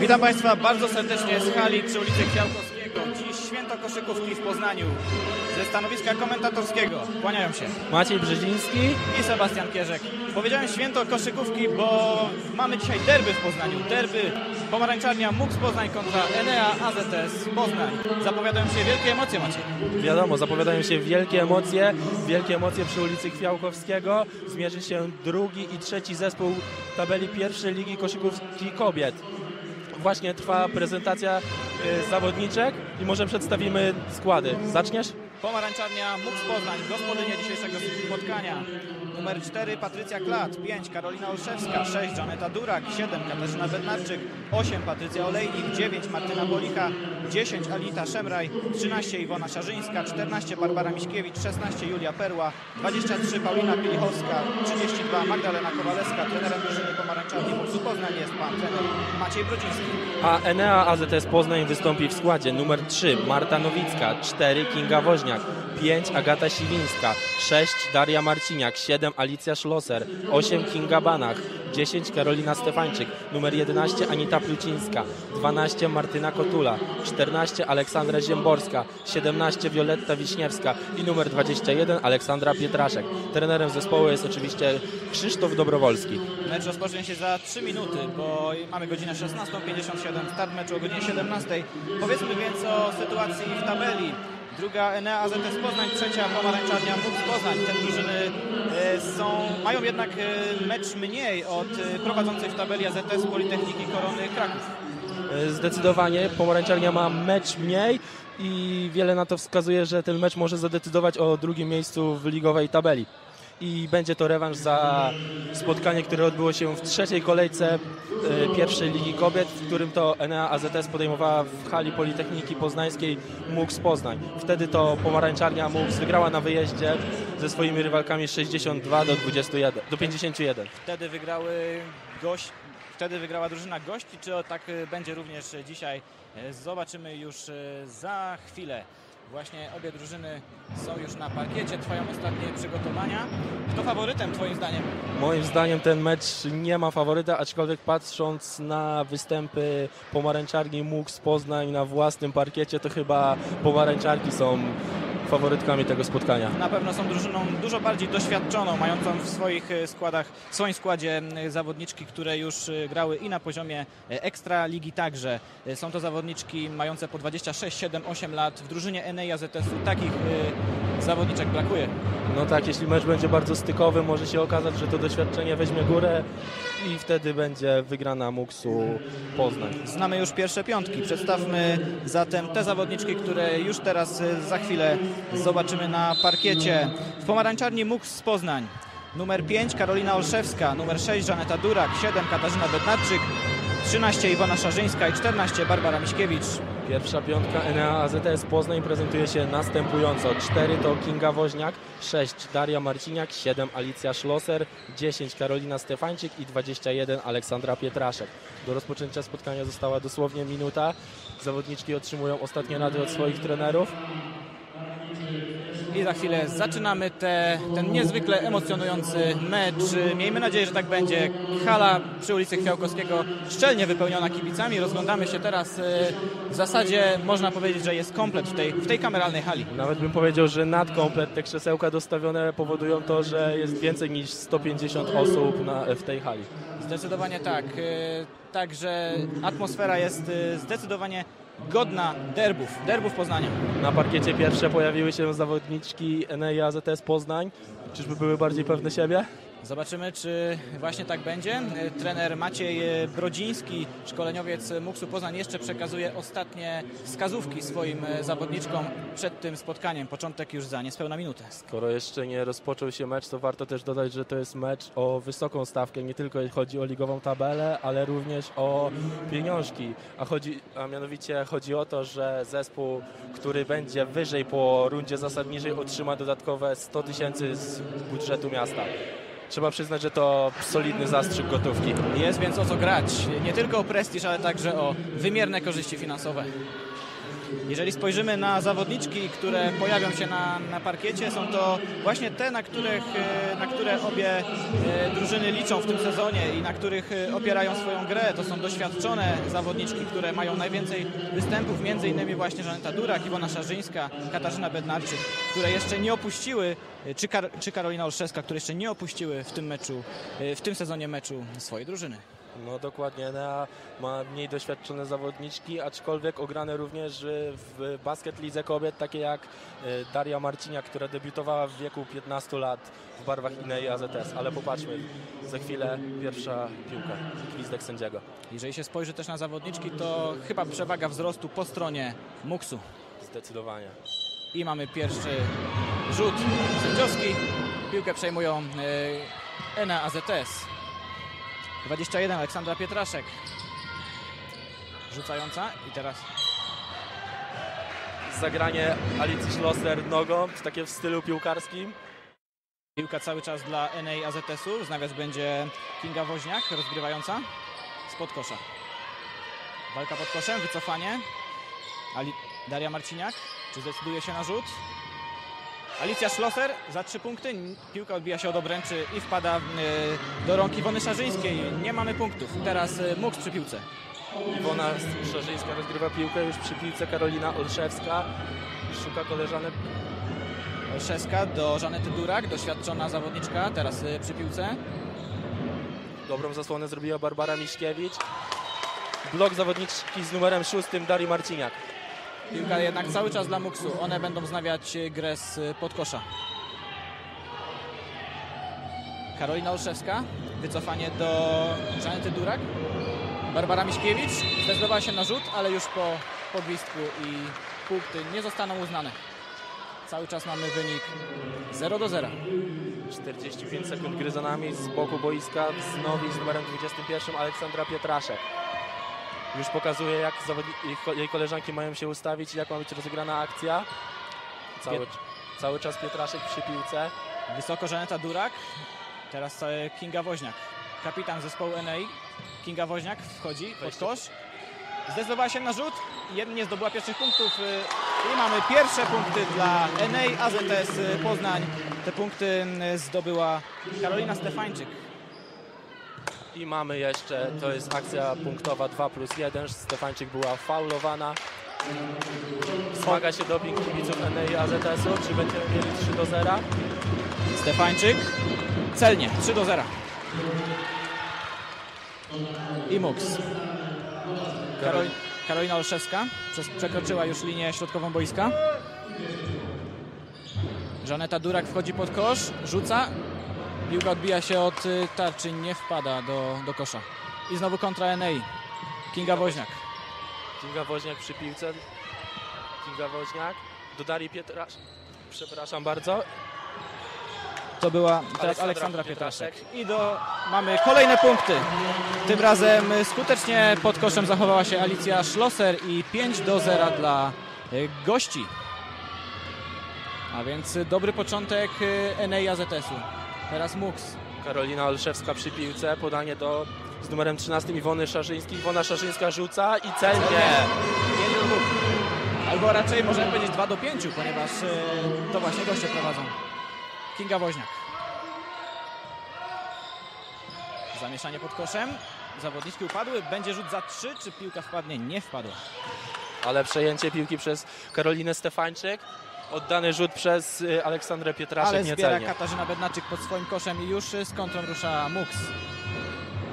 Witam Państwa bardzo serdecznie z hali przy ulicy Kwiatkowskiego. Dziś święto koszykówki w Poznaniu. Ze stanowiska komentatorskiego kłaniają się Maciej Brzeziński i Sebastian Kierzek. Powiedziałem święto koszykówki, bo mamy dzisiaj derby w Poznaniu. Derby Pomarańczarnia MUKS Poznań kontra Enea AZS Poznań. Zapowiadają się wielkie emocje, Maciej. Wiadomo, zapowiadają się wielkie emocje. Wielkie emocje przy ulicy Kwiatkowskiego. Zmierzy się drugi i trzeci zespół tabeli pierwszej Ligi Koszykówki Kobiet. Właśnie trwa prezentacja zawodniczek i może przedstawimy składy. Zaczniesz? Pomarańczarnia MUKS Poznań, gospodynie dzisiejszego spotkania. Numer 4 Patrycja Klat, 5 Karolina Olszewska, 6 Żaneta Durak, 7 Katarzyna Bednarczyk, 8 Patrycja Olejnik, 9 Martyna Policha, 10 Alita Szemraj, 13 Iwona Szarzyńska, 14 Barbara Miśkiewicz, 16 Julia Perła, 23 Paulina Pilichowska, 32 Magdalena Kowaleska. Trenerem drużyny Pomarańczarni MUKS Poznań jest pan trener Maciej Brodziński. A Enea AZS Poznań wystąpi w składzie numer 3 Marta Nowicka, 4 Kinga Woźniak, 5 Agata Siwińska, 6 Daria Marciniak, 7 Alicja Szloser, 8 Kinga Banach, 10 Karolina Stefańczyk, numer 11 Anita Plucińska, 12 Martyna Kotula, 14 Aleksandra Ziemborska, 17 Wioletta Wiśniewska i numer 21 Aleksandra Pietraszek. Trenerem zespołu jest oczywiście Krzysztof Dobrowolski. Mecz rozpocznie się za 3 minuty, bo mamy godzinę 16:57, start meczu o godzinie 17:00. Powiedzmy więc o sytuacji w tabeli. Druga Enea AZS Poznań, trzecia Pomarańczarnia MUKS Poznań. Te drużyny mają jednak mecz mniej od prowadzącej w tabeli AZS Politechniki Korony Kraków. Zdecydowanie Pomarańczarnia ma mecz mniej i wiele na to wskazuje, że ten mecz może zadecydować o drugim miejscu w ligowej tabeli. I będzie to rewanż za spotkanie, które odbyło się w trzeciej kolejce pierwszej Ligi Kobiet, w którym to Enea AZS podejmowała w hali Politechniki Poznańskiej MUKS Poznań. Wtedy to Pomarańczarnia MUKS wygrała na wyjeździe ze swoimi rywalkami 62 do 51. Wtedy wygrała drużyna gości, czy tak będzie również dzisiaj? Zobaczymy już za chwilę. Właśnie obie drużyny są już na parkiecie, trwają ostatnie przygotowania. Kto faworytem twoim zdaniem? Moim zdaniem ten mecz nie ma faworyta, aczkolwiek patrząc na występy Pomarańczarni MUKS Poznań na własnym parkiecie, to chyba Pomarańczarki są faworytkami tego spotkania. Na pewno są drużyną dużo bardziej doświadczoną, mającą w swoim składzie zawodniczki, które już grały i na poziomie Ekstraligi także. Są to zawodniczki mające po 26, 7, 8 lat. W drużynie Enei AZS-u takich zawodniczek brakuje. No tak, jeśli mecz będzie bardzo stykowy, może się okazać, że to doświadczenie weźmie górę i wtedy będzie wygrana MUKS-u Poznań. Znamy już pierwsze piątki. Przedstawmy zatem te zawodniczki, które już teraz za chwilę zobaczymy na parkiecie. W Pomarańczarni MUKS Poznań numer 5 Karolina Olszewska, numer 6 Żaneta Durak, 7 Katarzyna Bednarczyk, 13 Iwona Szarzyńska i 14 Barbara Miśkiewicz. Pierwsza piątka Enea AZS Poznań prezentuje się następująco. 4 to Kinga Woźniak, 6 Daria Marciniak, 7 Alicja Szloser, 10 Karolina Stefańczyk i 21 Aleksandra Pietraszek. Do rozpoczęcia spotkania została dosłownie minuta. Zawodniczki otrzymują ostatnie rady od swoich trenerów. I za chwilę zaczynamy ten niezwykle emocjonujący mecz. Miejmy nadzieję, że tak będzie. Hala przy ulicy Kwiatkowskiego szczelnie wypełniona kibicami. Rozglądamy się teraz. W zasadzie można powiedzieć, że jest komplet w tej kameralnej hali. Nawet bym powiedział, że nadkomplet. Te krzesełka dostawione powodują to, że jest więcej niż 150 osób w tej hali. Zdecydowanie tak. Także atmosfera jest zdecydowanie godna derbów Poznania. Na parkiecie pierwsze pojawiły się zawodniczki Enei AZS Poznań. Czyżby były bardziej pewne siebie? Zobaczymy, czy właśnie tak będzie. Trener Maciej Brodziński, szkoleniowiec MUKS-u Poznań, jeszcze przekazuje ostatnie wskazówki swoim zawodniczkom przed tym spotkaniem. Początek już za niespełna minutę. Skoro jeszcze nie rozpoczął się mecz, to warto też dodać, że to jest mecz o wysoką stawkę. Nie tylko chodzi o ligową tabelę, ale również o pieniążki. A mianowicie chodzi o to, że zespół, który będzie wyżej po rundzie zasadniczej, otrzyma dodatkowe 100 tysięcy z budżetu miasta. trzeba przyznać, że to solidny zastrzyk gotówki. Jest więc o co grać. Nie tylko o prestiż, ale także o wymierne korzyści finansowe. Jeżeli spojrzymy na zawodniczki, które pojawią się na parkiecie, są to właśnie te, na które obie drużyny liczą w tym sezonie i na których opierają swoją grę. To są doświadczone zawodniczki, które mają najwięcej występów, między innymi właśnie Żaneta Durak, Iwona Szarzyńska, Katarzyna Bednarczyk, które jeszcze nie opuściły, czy Karolina Olszewska, które jeszcze nie opuściły w tym sezonie meczu swojej drużyny. No dokładnie, Enea ma mniej doświadczone zawodniczki, aczkolwiek ograne również w basket lidze kobiet, takie jak Daria Marcinia, która debiutowała w wieku 15 lat w barwach Enei AZS. Ale popatrzmy, za chwilę pierwsza piłka, gwizdek sędziego. Jeżeli się spojrzy też na zawodniczki, to chyba przewaga wzrostu po stronie MUKS-u. Zdecydowanie. I mamy pierwszy rzut sędziowski. Piłkę przejmują Enea AZS. 21, Aleksandra Pietraszek. Rzucająca i teraz zagranie Alicji Szloser nogą, takie w stylu piłkarskim. Piłka cały czas dla Enei AZS-u. Znawiać będzie Kinga Woźniak, rozgrywająca spod kosza. Walka pod koszem, wycofanie. Daria Marciniak, czy zdecyduje się na rzut? Alicja Szloser za 3 punkty. Piłka odbija się od obręczy i wpada do rąk Iwony Szarzyńskiej. Nie mamy punktów. Teraz MUKS przy piłce. Iwona Szarzyńska rozgrywa piłkę. Już przy piłce Karolina Olszewska. Szuka koleżanek. Olszewska do Żanety Durak. Doświadczona zawodniczka. Teraz przy piłce. Dobrą zasłonę zrobiła Barbara Miśkiewicz. Blok zawodniczki z numerem 6 Darii Marciniak. Piłka jednak cały czas dla MUKS-u. One będą wznawiać grę z podkosza. Karolina Olszewska. Wycofanie do Żanety Durak. Barbara Miśkiewicz zdecydowała się na rzut, ale już po gwizdku i punkty nie zostaną uznane. Cały czas mamy wynik 0-0. 45 sekund gry za nami. Z boku boiska znowu z numerem 21 Aleksandra Pietraszek. Już pokazuje, jak jej koleżanki mają się ustawić i jak ma być rozegrana akcja. Cały czas Pietraszek przy piłce. Wysoko Żaneta Durak. Teraz Kinga Woźniak. Kapitan zespołu Enei. Kinga Woźniak wchodzi pod kosz. Zdecydowała się na rzut. Nie zdobyła pierwszych punktów. I mamy pierwsze punkty dla Enei AZS Poznań. Te punkty zdobyła Karolina Stefańczyk. I mamy jeszcze, to jest akcja punktowa 2+1, Stefańczyk była faulowana. Zmaga się doping kibiców Enei AZS-u, czy będziemy mieli 3-0? Stefańczyk celnie, 3-0. I MUKS. Karolina Olszewska przekroczyła już linię środkową boiska. Żaneta Durak wchodzi pod kosz, rzuca. Piłka odbija się od tarczy, nie wpada do kosza. I znowu kontra Enei. Kinga Woźniak. Kinga Woźniak przy piłce. Kinga Woźniak do Darii Pietraszek. Przepraszam bardzo. To była teraz Aleksandra Pietraszek. I mamy kolejne punkty. Tym razem skutecznie pod koszem zachowała się Alicja Szloser i 5-0 dla gości. A więc dobry początek Enei AZS-u. Teraz MUKS. Karolina Olszewska przy piłce. Podanie z numerem 13 Iwony Szarzyńskiej. Iwona Szarzyńska rzuca i celnie. Albo raczej możemy powiedzieć 2-5, ponieważ to właśnie goście prowadzą. Kinga Woźniak. Zamieszanie pod koszem. Zawodniczki upadły. Będzie rzut za 3. Czy piłka wpadnie? Nie wpadła. Ale przejęcie piłki przez Karolinę Stefańczyk. Oddany rzut przez Aleksandrę Pietraszek. Ale zbiera niecelnie. Katarzyna Bednarczyk pod swoim koszem i już z kontrą rusza MUKS.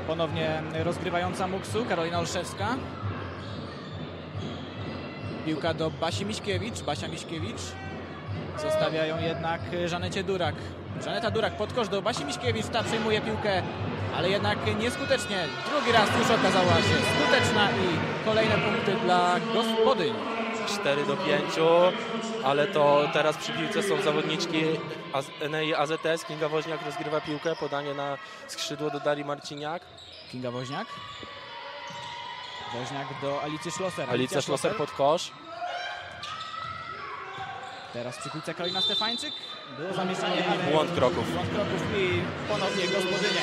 Ponownie rozgrywająca MUKS-u Karolina Olszewska. Piłka do Basi Miśkiewicz. Basia Miśkiewicz. Zostawiają jednak Żanecie Durak. Żaneta Durak pod kosz do Basi Miśkiewicz. Ta przyjmuje piłkę, ale jednak nieskutecznie. Drugi raz już okazała się skuteczna i kolejne punkty dla gospodyń. 4-5, ale to teraz przy piłce są zawodniczki Enei AZS. Kinga Woźniak rozgrywa piłkę, podanie na skrzydło do Darii Marciniak. Kinga Woźniak. Woźniak do Alicji Szloser. Alicja Szloser pod kosz. Teraz przy piłce Karolina Stefańczyk. Było zamieszanie, ale błąd kroków i ponownie gospodynie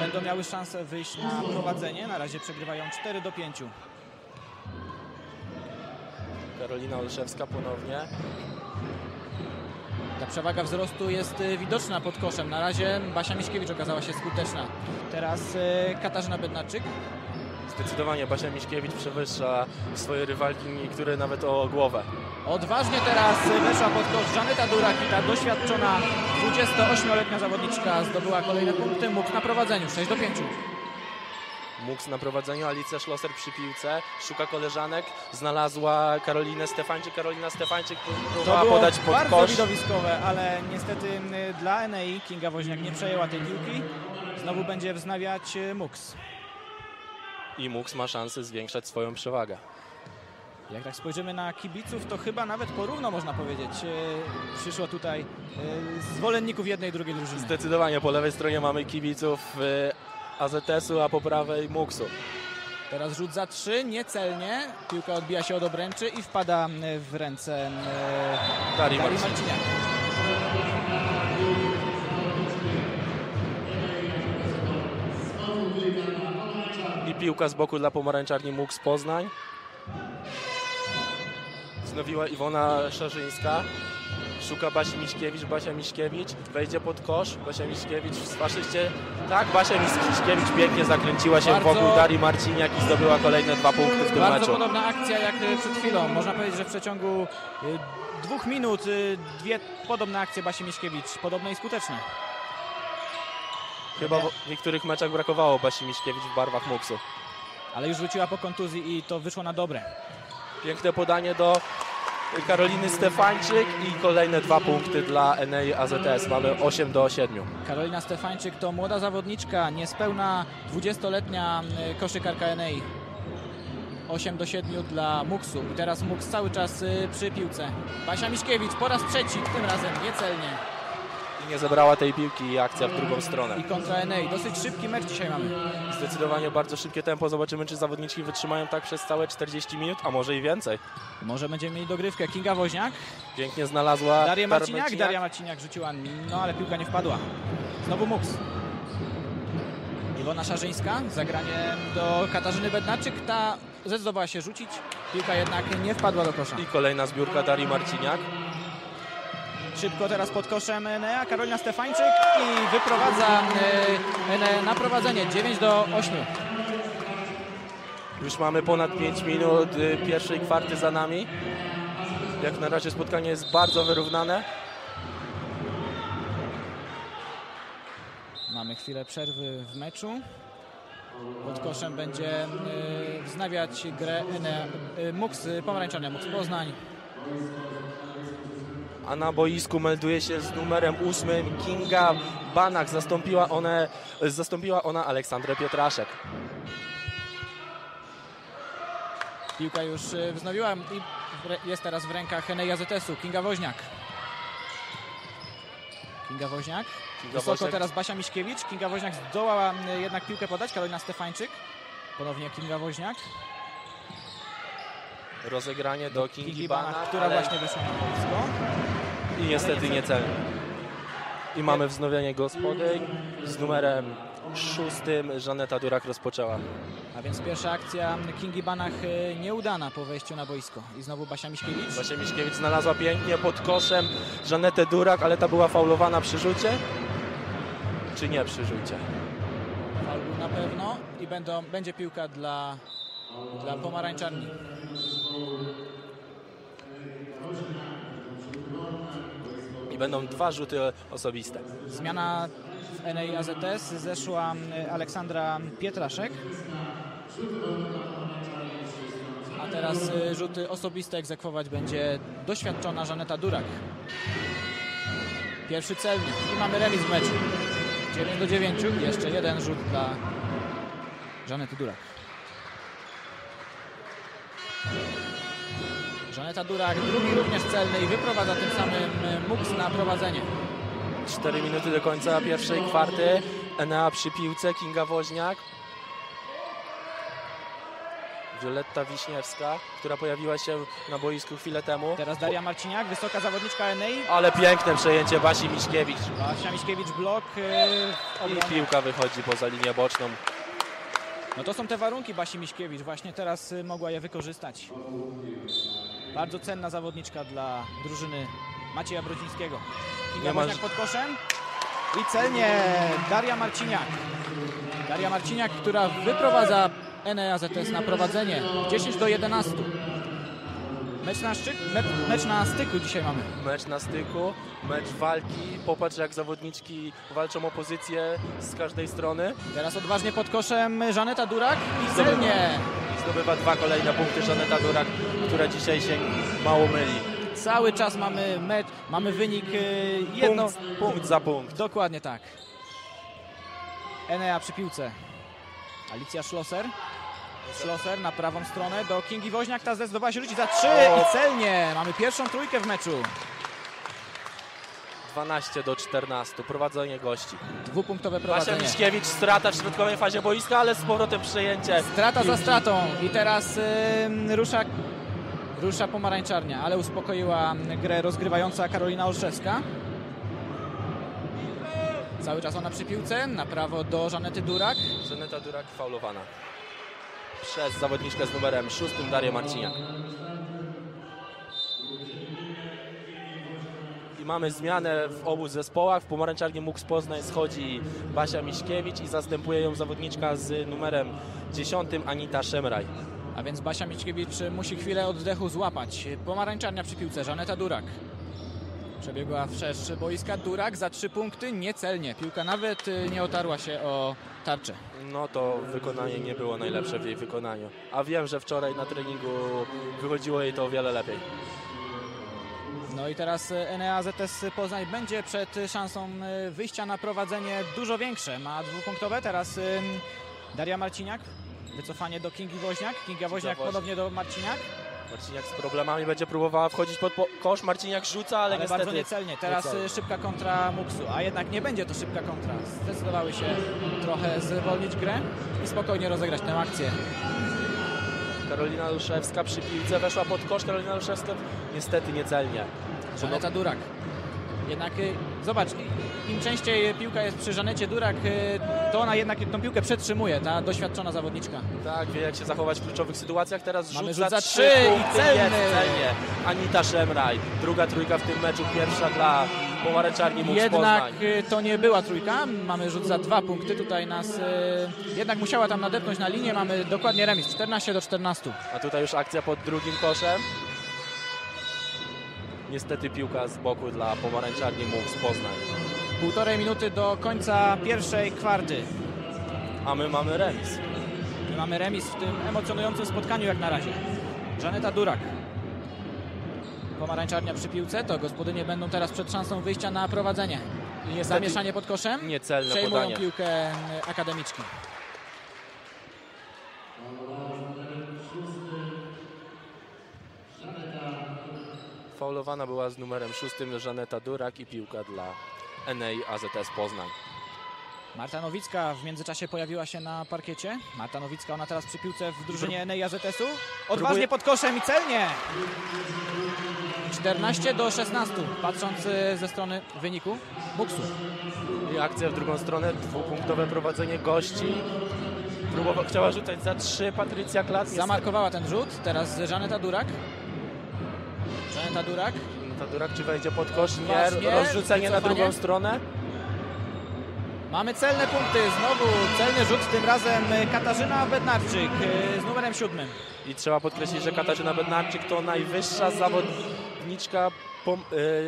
będą miały szansę wyjść na prowadzenie. Na razie przegrywają 4-5. Karolina Olszewska ponownie. Ta przewaga wzrostu jest widoczna pod koszem. Na razie Basia Miśkiewicz okazała się skuteczna. Teraz Katarzyna Bednarczyk. Zdecydowanie Basia Miśkiewicz przewyższa swoje rywalki, niektóre nawet o głowę. Odważnie teraz weszła pod kosz Żaneta Durak i ta doświadczona 28-letnia zawodniczka zdobyła kolejne punkty. MUKS na prowadzeniu, 6-5. MUKS na prowadzeniu, Alicja Szloser przy piłce, szuka koleżanek, znalazła Karolinę Stefańczyk. Karolina Stefańczyk próbowała podać pod kosz. To było bardzo widowiskowe, ale niestety dla Enei Kinga Woźniak nie przejęła tej piłki. Znowu będzie wznawiać MUKS. I MUKS ma szansę zwiększać swoją przewagę. Jak tak spojrzymy na kibiców, to chyba nawet porówno można powiedzieć. Przyszło tutaj zwolenników jednej i drugiej drużyny. Zdecydowanie po lewej stronie mamy kibiców AZS-u, a po prawej MUKS-u. Teraz rzut za 3, niecelnie. Piłka odbija się od obręczy i wpada w ręce Darii Marciniak. I piłka z boku dla pomarańczarni MUKS Poznań. Wznowiła Iwona Szarzyńska. Szuka Basi Miśkiewicz, Basia Miśkiewicz wejdzie pod kosz, Basia Miśkiewicz w faszyście. Tak, Basia Miśkiewicz pięknie zakręciła się wokół Darii Marciniak i zdobyła kolejne 2 punkty w tym meczu. Bardzo podobna akcja jak przed chwilą. Można powiedzieć, że w przeciągu 2 minut 2 podobne akcje Basi Miśkiewicz, podobne i skuteczne. Chyba w niektórych meczach brakowało Basi Miśkiewicz w barwach MUKS-u. Ale już wróciła po kontuzji i to wyszło na dobre. Piękne podanie do Karoliny Stefańczyk i kolejne 2 punkty dla Enei AZS. Mamy 8-7. Karolina Stefańczyk to młoda zawodniczka, niespełna 20-letnia koszykarka Enei. 8-7 dla MUKS-u. Teraz MUKS cały czas przy piłce. Basia Miśkiewicz po raz trzeci, tym razem niecelnie. I nie zebrała tej piłki i akcja w drugą stronę. I kontra Enei. Dosyć szybki mecz dzisiaj mamy. Zdecydowanie bardzo szybkie tempo. Zobaczymy, czy zawodniczki wytrzymają tak przez całe 40 minut, a może i więcej. Może będziemy mieli dogrywkę. Kinga Woźniak. Pięknie znalazła Darię Marciniak. Daria Marciniak rzuciła, no ale piłka nie wpadła. Znowu MUKS. Iwona Szarzyńska. Zagranie do Katarzyny Bednarczyk. Ta zdecydowała się rzucić. Piłka jednak nie wpadła do kosza. I kolejna zbiórka Darii Marciniak. Szybko teraz pod koszem Enea, Karolina Stefańczyk i wyprowadza Enea na prowadzenie, 9-8. Już mamy ponad 5 minut pierwszej kwarty za nami. Jak na razie spotkanie jest bardzo wyrównane. Mamy chwilę przerwy w meczu. Pod koszem będzie wznawiać grę MUKS, pomarańczarnia MUKS Poznań. A na boisku melduje się z numerem 8 Kinga Banak. Zastąpiła ona Aleksandrę Pietraszek. Piłka już wznowiła i jest teraz w rękach Enei AZS-u. Kinga Woźniak. Kinga Woźniak. Wysoko teraz Basia Miśkiewicz. Kinga Woźniak zdołała jednak piłkę podać. Karolina Stefańczyk. Ponownie Kinga Woźniak. Rozegranie do Kingi Banak, która właśnie wyszła na boisko. I niestety niecelnie. I mamy wznowienie gospodyń z numerem 6. Żaneta Durak rozpoczęła. A więc pierwsza akcja Kingi Banach nieudana po wejściu na boisko. I znowu Basia Miśkiewicz. Basia Miśkiewicz znalazła pięknie pod koszem Żanetę Durak, ale ta była faulowana przy rzucie. Czy nie przy rzucie? Faul na pewno i będzie piłka dla pomarańczarni. I będą 2 rzuty osobiste. Zmiana w Enei AZS, zeszła Aleksandra Pietraszek. A teraz rzuty osobiste egzekwować będzie doświadczona Żaneta Durak. Pierwszy celny i mamy remis w meczu. 9-9, jeszcze jeden rzut dla Żanety Durak. Żaneta Durak, drugi również celny i wyprowadza tym samym MUKS na prowadzenie. 4 minuty do końca pierwszej kwarty. Enea przy piłce, Kinga Woźniak. Wioletta Wiśniewska, która pojawiła się na boisku chwilę temu. Teraz Daria Marciniak, wysoka zawodniczka Enei. Ale piękne przejęcie Basi Miśkiewicz. Basia Miśkiewicz blok. I piłka wychodzi poza linię boczną. No to są te warunki Basi Miśkiewicz. Właśnie teraz mogła je wykorzystać. Bardzo cenna zawodniczka dla drużyny Macieja Brodzińskiego. Kinga Woźniak pod koszem. I celnie Daria Marciniak. Daria Marciniak, która wyprowadza Enea AZS na prowadzenie 10-11. Mecz na styku dzisiaj mamy. Mecz na styku, mecz walki. Popatrz, jak zawodniczki walczą o pozycję z każdej strony. Teraz odważnie pod koszem Żaneta Durak i celnie. Zdobywa dwa kolejne punkty Żaneta Durak, która dzisiaj się mało myli. Cały czas mamy mecz, mamy wynik punkt za punkt. Dokładnie tak. Enea przy piłce. Alicja Szloser. Szloser na prawą stronę do Kingi Woźniak. Ta zdecydowała się rzucić za trzy i celnie. Mamy pierwszą trójkę w meczu. 12-14. Prowadzenie gości. Dwupunktowe prowadzenie. Basia Miśkiewicz, strata w środkowej fazie boiska, ale z powrotem przejęcie. Strata za stratą. I teraz rusza pomarańczarnia, ale uspokoiła grę rozgrywająca Karolina Olszewska. Cały czas ona przy piłce, na prawo do Żanety Durak. Żaneta Durak faulowana przez zawodniczkę z numerem 6, Darię Marciniak. I mamy zmianę w obu zespołach. W pomarańczarni MUKS Poznań schodzi Basia Miśkiewicz i zastępuje ją zawodniczka z numerem 10, Anita Szemraj. A więc Basia Miśkiewicz musi chwilę oddechu złapać. Pomarańczarnia przy piłce, Żaneta Durak. Przebiegła wszerz boiska, Durak za trzy punkty, niecelnie. Piłka nawet nie otarła się o tarczę. No to wykonanie nie było najlepsze w jej wykonaniu. A wiem, że wczoraj na treningu wychodziło jej to o wiele lepiej. No i teraz Enea AZS Poznań będzie przed szansą wyjścia na prowadzenie dużo większe. Ma dwupunktowe, teraz Daria Marciniak. Wycofanie do Kingi Woźniak. Kinga Woźniak podobnie do Marciniak. Marciniak z problemami będzie próbowała wchodzić pod kosz. Marciniak rzuca, ale niestety bardzo niecelnie. Teraz niecelnie. Szybka kontra Muksu, a jednak nie będzie to szybka kontra. Zdecydowały się trochę zwolnić grę i spokojnie rozegrać tę akcję. Karolina Luszewska przy piłce weszła pod kosz. Karolina Luszewska niestety niecelnie. Żaneta Durak. Jednak zobacz, im częściej piłka jest przy Żanecie Durak, to ona jednak tą piłkę przetrzymuje, ta doświadczona zawodniczka. Tak, wie jak się zachować w kluczowych sytuacjach. Teraz rzut za trzy i celnie. Anita Szemraj, druga trójka w tym meczu, pierwsza dla pomarańczarni MUKS Poznań. Jednak to nie była trójka, mamy rzut za dwa punkty, tutaj nas jednak musiała tam nadepnąć na linię, mamy dokładnie remis, 14-14. A tutaj już akcja pod drugim koszem. Niestety piłka z boku dla pomarańczarni MUKS Poznań. Półtorej minuty do końca pierwszej kwarty. A my mamy remis. My mamy remis w tym emocjonującym spotkaniu jak na razie. Żaneta Durak. Pomarańczarnia przy piłce, to gospodynie będą teraz przed szansą wyjścia na prowadzenie. Niestety zamieszanie pod koszem. Niecelne podanie. Przejmują piłkę akademiczki. Faulowana była z numerem 6 Żaneta Durak i piłka dla Enei AZS Poznań. Marta Nowicka w międzyczasie pojawiła się na parkiecie. Marta Nowicka, ona teraz przy piłce w drużynie Enei AZS-u. Odważnie pod koszem i celnie. 14-16, patrząc ze strony wyniku Muksu. I akcja w drugą stronę, dwupunktowe prowadzenie gości. Chciała rzucać za trzy, Patrycja Klac. Zamarkowała ten rzut, teraz Żaneta Durak. Żaneta Durak. Żaneta Durak, czy wejdzie pod kosz? Nie, rozrzucenie na drugą stronę. Mamy celne punkty, znowu celny rzut, tym razem Katarzyna Bednarczyk z numerem 7. I trzeba podkreślić, że Katarzyna Bednarczyk to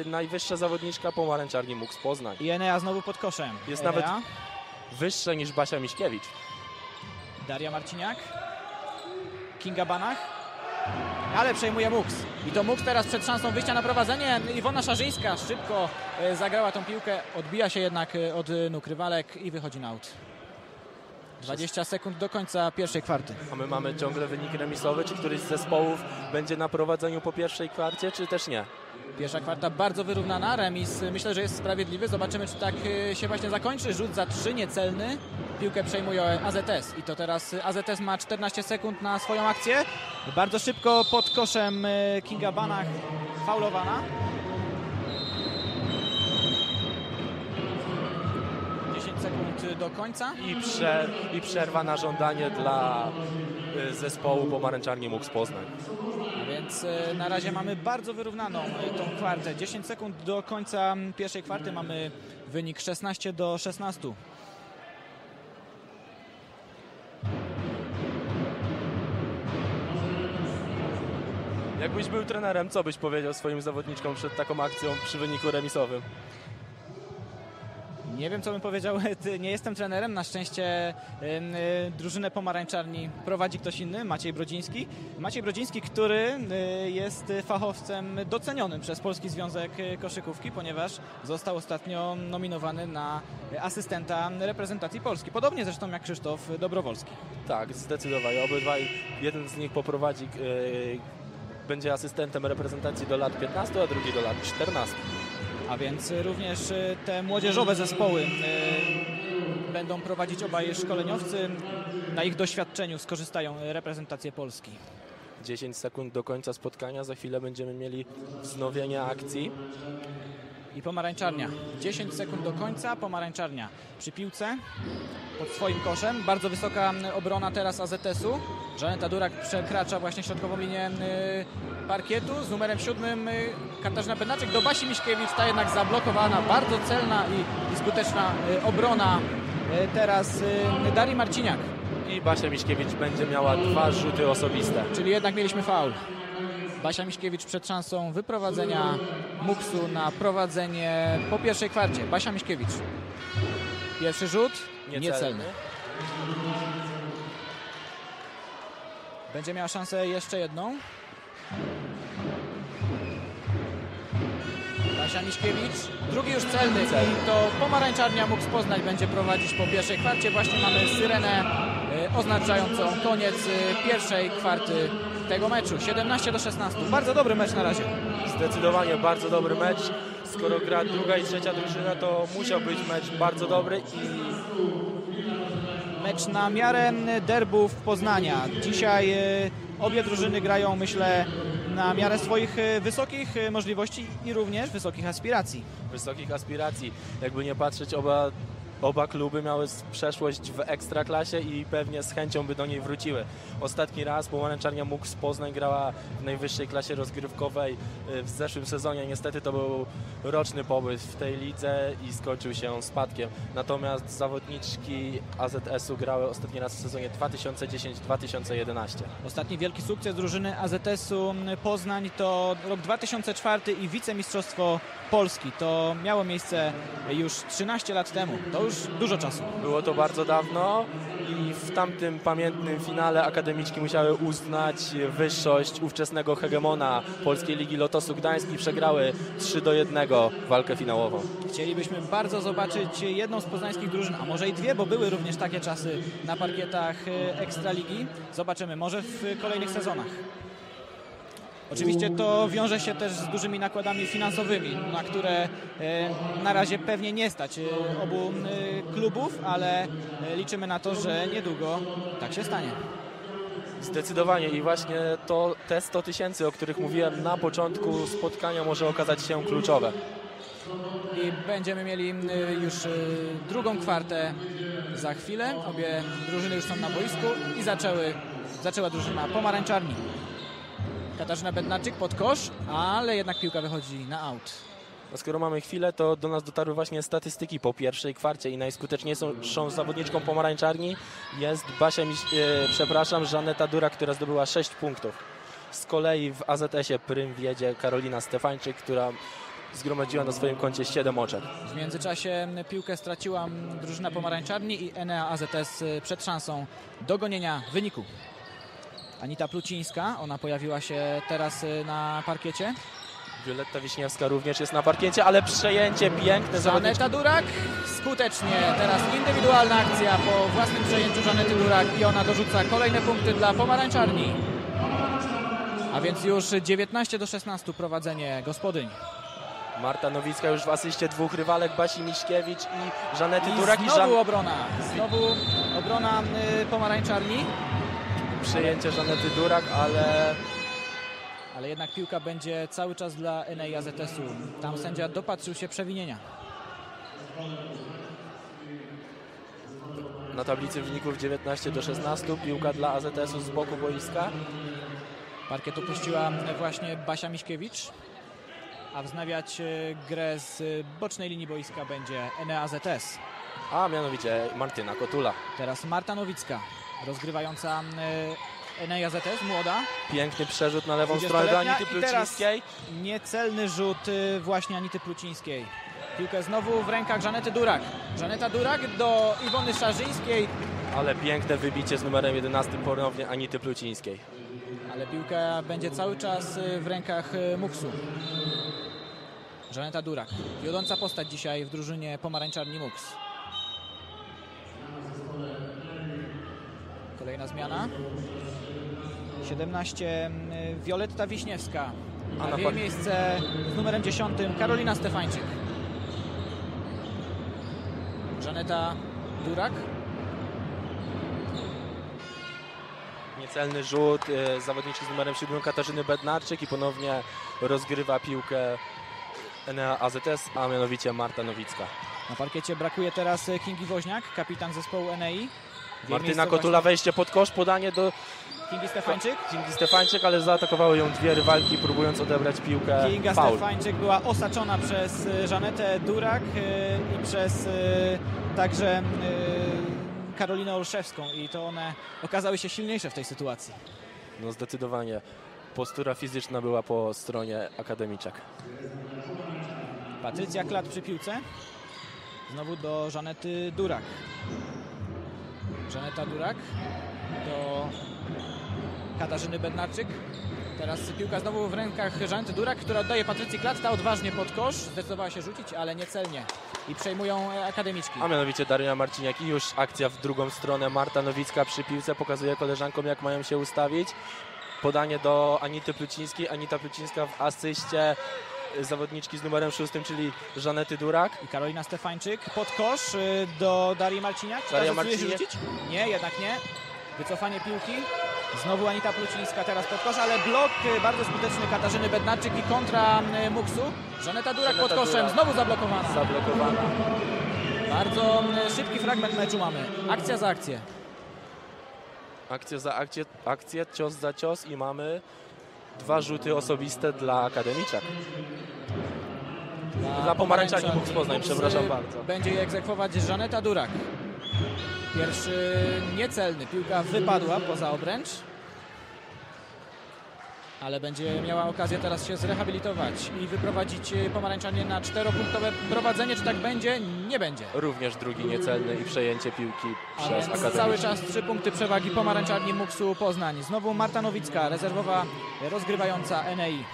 najwyższa zawodniczka pomarańczarni MUKS Poznań. I Enea znowu pod koszem. Jest Enea nawet wyższa niż Basia Miśkiewicz. Daria Marciniak. Kinga Banach. Ale przejmuje MUKS. I to MUKS teraz przed szansą wyjścia na prowadzenie. Iwona Szarzyńska szybko zagrała tą piłkę. Odbija się jednak od nóg rywalek i wychodzi na aut. 20 sekund do końca pierwszej kwarty. A my mamy ciągle wynik remisowy. Czy któryś z zespołów będzie na prowadzeniu po pierwszej kwarcie, czy też nie? Pierwsza kwarta bardzo wyrównana. Remis myślę, że jest sprawiedliwy. Zobaczymy, czy tak się właśnie zakończy. Rzut za trzy, niecelny. piłkę przejmuje AZS i to teraz AZS ma 14 sekund na swoją akcję. Bardzo szybko pod koszem Kinga Banach faulowana. 10 sekund do końca. I przerwa na żądanie dla zespołu Pomarańczarni MUKS Poznań. Więc na razie mamy bardzo wyrównaną tą kwartę. 10 sekund do końca pierwszej kwarty, mamy wynik 16 do 16. Jakbyś był trenerem, co byś powiedział swoim zawodniczkom przed taką akcją przy wyniku remisowym? Nie wiem, co bym powiedział, nie jestem trenerem, na szczęście drużynę Pomarańczarni prowadzi ktoś inny, Maciej Brodziński. Maciej Brodziński, który jest fachowcem docenionym przez Polski Związek Koszykówki, ponieważ został ostatnio nominowany na asystenta reprezentacji Polski. Podobnie zresztą jak Krzysztof Dobrowolski. Tak, zdecydowanie. Obydwaj, jeden z nich poprowadzi, będzie asystentem reprezentacji do lat 15, a drugi do lat 14. A więc również te młodzieżowe zespoły będą prowadzić obaj szkoleniowcy. Na ich doświadczeniu skorzystają reprezentacje Polski. 10 sekund do końca spotkania. Za chwilę będziemy mieli wznowienie akcji. I Pomarańczarnia. 10 sekund do końca. Pomarańczarnia przy piłce pod swoim koszem. Bardzo wysoka obrona teraz AZS-u. Żaneta Durak przekracza właśnie środkową linię parkietu. Z numerem 7 Katarzyna Bednaczyk do Basi Miśkiewicz. Ta jednak zablokowana. Bardzo celna i skuteczna obrona teraz Darii Marciniak. I Basia Miśkiewicz będzie miała dwa rzuty osobiste. Czyli jednak mieliśmy faul. Basia Miśkiewicz przed szansą wyprowadzenia MUKS-u na prowadzenie po pierwszej kwarcie. Basia Miśkiewicz. Pierwszy rzut niecelny. Będzie miała szansę jeszcze jedną. Basia Miśkiewicz. Drugi już celny. I to Pomarańczarnia MUKS Poznań będzie prowadzić po pierwszej kwarcie. Właśnie mamy syrenę oznaczającą koniec pierwszej kwarty tego meczu. 17 do 16. Bardzo dobry mecz na razie. Zdecydowanie bardzo dobry mecz. Skoro gra druga i trzecia drużyna, to musiał być mecz bardzo dobry i mecz na miarę derbów Poznania. Dzisiaj obie drużyny grają, myślę, na miarę swoich wysokich możliwości i również wysokich aspiracji. Wysokich aspiracji. Jakby nie patrzeć, oba kluby miały przeszłość w Ekstraklasie i pewnie z chęcią by do niej wróciły. Ostatni raz Pomarańczarnia MUKS Poznań grała w najwyższej klasie rozgrywkowej w zeszłym sezonie. Niestety to był roczny pobyt w tej lidze i skończył się spadkiem. Natomiast zawodniczki AZS-u grały ostatni raz w sezonie 2010-2011. Ostatni wielki sukces drużyny AZS-u Poznań to rok 2004 i wicemistrzostwo Polski. To miało miejsce już 13 lat temu. To już dużo czasu. Było to bardzo dawno i w tamtym pamiętnym finale akademiczki musiały uznać wyższość ówczesnego hegemona Polskiej Ligi Lotosu Gdańsk i przegrały 3-1 walkę finałową. Chcielibyśmy bardzo zobaczyć jedną z poznańskich drużyn, a może i dwie, bo były również takie czasy na parkietach Ekstraligi. Zobaczymy, może w kolejnych sezonach. Oczywiście to wiąże się też z dużymi nakładami finansowymi, na które na razie pewnie nie stać obu klubów, ale liczymy na to, że niedługo tak się stanie. Zdecydowanie i właśnie to te 100 tysięcy, o których mówiłem na początku spotkania, może okazać się kluczowe. I będziemy mieli już drugą kwartę za chwilę. Obie drużyny już są na boisku i zaczęła drużyna Pomarańczarni. Katarzyna Bednaczyk pod kosz, ale jednak piłka wychodzi na aut. Skoro mamy chwilę, to do nas dotarły właśnie statystyki po pierwszej kwarcie i najskuteczniejszą zawodniczką Pomarańczarni jest Żaneta Dura, która zdobyła 6 punktów. Z kolei w AZS-ie prym wiedzie Karolina Stefańczyk, która zgromadziła na swoim koncie 7 oczek. W międzyczasie piłkę straciła drużyna Pomarańczarni i Enea AZS przed szansą dogonienia wyniku. Anita Plucińska, ona pojawiła się teraz na parkiecie. Wioletta Wiśniewska również jest na parkiecie, ale przejęcie piękne. Żaneta Durak skutecznie. Teraz indywidualna akcja po własnym przejęciu Żanety Durak i ona dorzuca kolejne punkty dla Pomarańczarni. A więc już 19 do 16 prowadzenie gospodyń. Marta Nowicka już w asyście dwóch rywalek, Basi Miśkiewicz i Żanety Duraki. Znowu obrona pomarańczarni. Przyjęcie Żanety Durak, ale jednak piłka będzie cały czas dla Enei AZS-u. Tam sędzia dopatrzył się przewinienia. Na tablicy wyników 19:16, piłka dla AZS-u z boku boiska. Parkiet opuściła właśnie Basia Miśkiewicz, a wznawiać grę z bocznej linii boiska będzie Enea AZS. A mianowicie Martyna Kotula. Teraz Marta Nowicka, rozgrywająca Enea AZS, młoda. Piękny przerzut na lewą stronę do Anity Plucińskiej. Niecelny rzut właśnie Anity Plucińskiej. Piłkę znowu w rękach Żanety Durak. Żaneta Durak do Iwony Szarzyńskiej. Ale piękne wybicie z numerem 11 ponownie Anity Plucińskiej. Ale piłka będzie cały czas w rękach Muksu. Żaneta Durak, wiodąca postać dzisiaj w drużynie pomarańczarni MUKS. Kolejna zmiana. 17 Wioletta Wiśniewska, a w jej miejsce z numerem 10 Karolina Stefańczyk. Żaneta Durak. Niecelny rzut zawodniczki z numerem 7 Katarzyny Bednarczyk i ponownie rozgrywa piłkę Enea AZS, a mianowicie Marta Nowicka. Na parkiecie brakuje teraz Kingi Woźniak, kapitan zespołu Enei. Martyna Kotula, wejście pod kosz, podanie do Kingi Stefańczyk. Kingi Stefańczyk, ale zaatakowały ją dwie rywalki, próbując odebrać piłkę. Kinga Paul. Stefańczyk była osaczona przez Żanetę Durak i przez także Karolinę Olszewską i to one okazały się silniejsze w tej sytuacji. No zdecydowanie. Postura fizyczna była po stronie akademiczek. Patrycja Klat przy piłce. Znowu do Żanety Durak. Żaneta Durak do Katarzyny Bednarczyk. Teraz piłka znowu w rękach Żanety Durak, która oddaje Patrycji Klat. Ta odważnie pod kosz. Zdecydowała się rzucić, ale niecelnie. I przejmują akademiczki. A mianowicie Daryna Marciniak i już akcja w drugą stronę. Marta Nowicka przy piłce pokazuje koleżankom, jak mają się ustawić. Podanie do Anity Plucińskiej. Anita Plucińska w asyście zawodniczki z numerem 6, czyli Żanety Durak. I Karolina Stefańczyk pod kosz do Darii Marciniak. Daria Marciniak. Nie, jednak nie. Wycofanie piłki. Znowu Anita Plucińska teraz pod kosz, ale blok bardzo skuteczny Katarzyny Bednarczyk i kontra Muksu. Żaneta Durak pod koszem, znowu zablokowana. Bardzo szybki fragment meczu mamy. Akcja za akcję. Akcja za akcję, cios za cios i mamy dwa rzuty osobiste dla akademiczek. Dla pomarańczarni MUKS Poznań, przepraszam bardzo. Będzie je egzekwować Żaneta Durak. Pierwszy niecelny. Piłka wypadła poza obręcz. Ale będzie miała okazję teraz się zrehabilitować i wyprowadzić pomarańczanie na 4-punktowe prowadzenie. Czy tak będzie? Nie będzie. Również drugi niecelny i przejęcie piłki przez akademię. Cały czas 3 punkty przewagi pomarańczarni MUKS-u Poznań. Znowu Marta Nowicka, rezerwowa rozgrywająca Enei.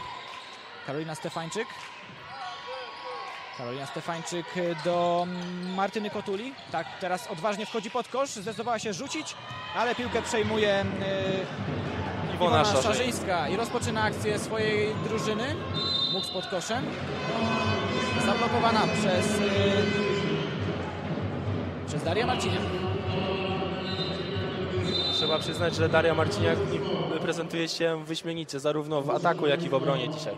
Karolina Stefańczyk. Karolina Stefańczyk do Martyny Kotuli. Tak, teraz odważnie wchodzi pod kosz. Zdecydowała się rzucić, ale piłkę przejmuje Iwona Szarzyńska i rozpoczyna akcję swojej drużyny. MUKS pod koszem. Zablokowana przez Darię Marciniak. Trzeba przyznać, że Daria Marciniak prezentuje się wyśmienicie zarówno w ataku, jak i w obronie dzisiaj.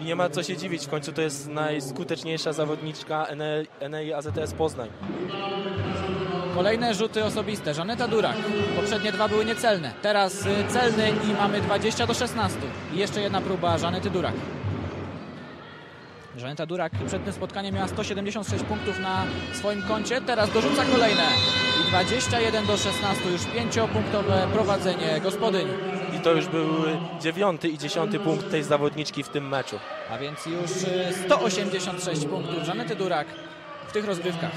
I nie ma co się dziwić, w końcu to jest najskuteczniejsza zawodniczka Enei AZS Poznań. Kolejne rzuty osobiste. Żaneta Durak. Poprzednie dwa były niecelne. Teraz celny i mamy 20:16. I jeszcze jedna próba Żanety Durak. Żaneta Durak przed tym spotkaniem miała 176 punktów na swoim koncie. Teraz dorzuca kolejne. I 21:16. Już 5-punktowe prowadzenie gospodyń. I to już był 9. i 10. punkt tej zawodniczki w tym meczu. A więc już 186 punktów Żanety Durak w tych rozgrywkach.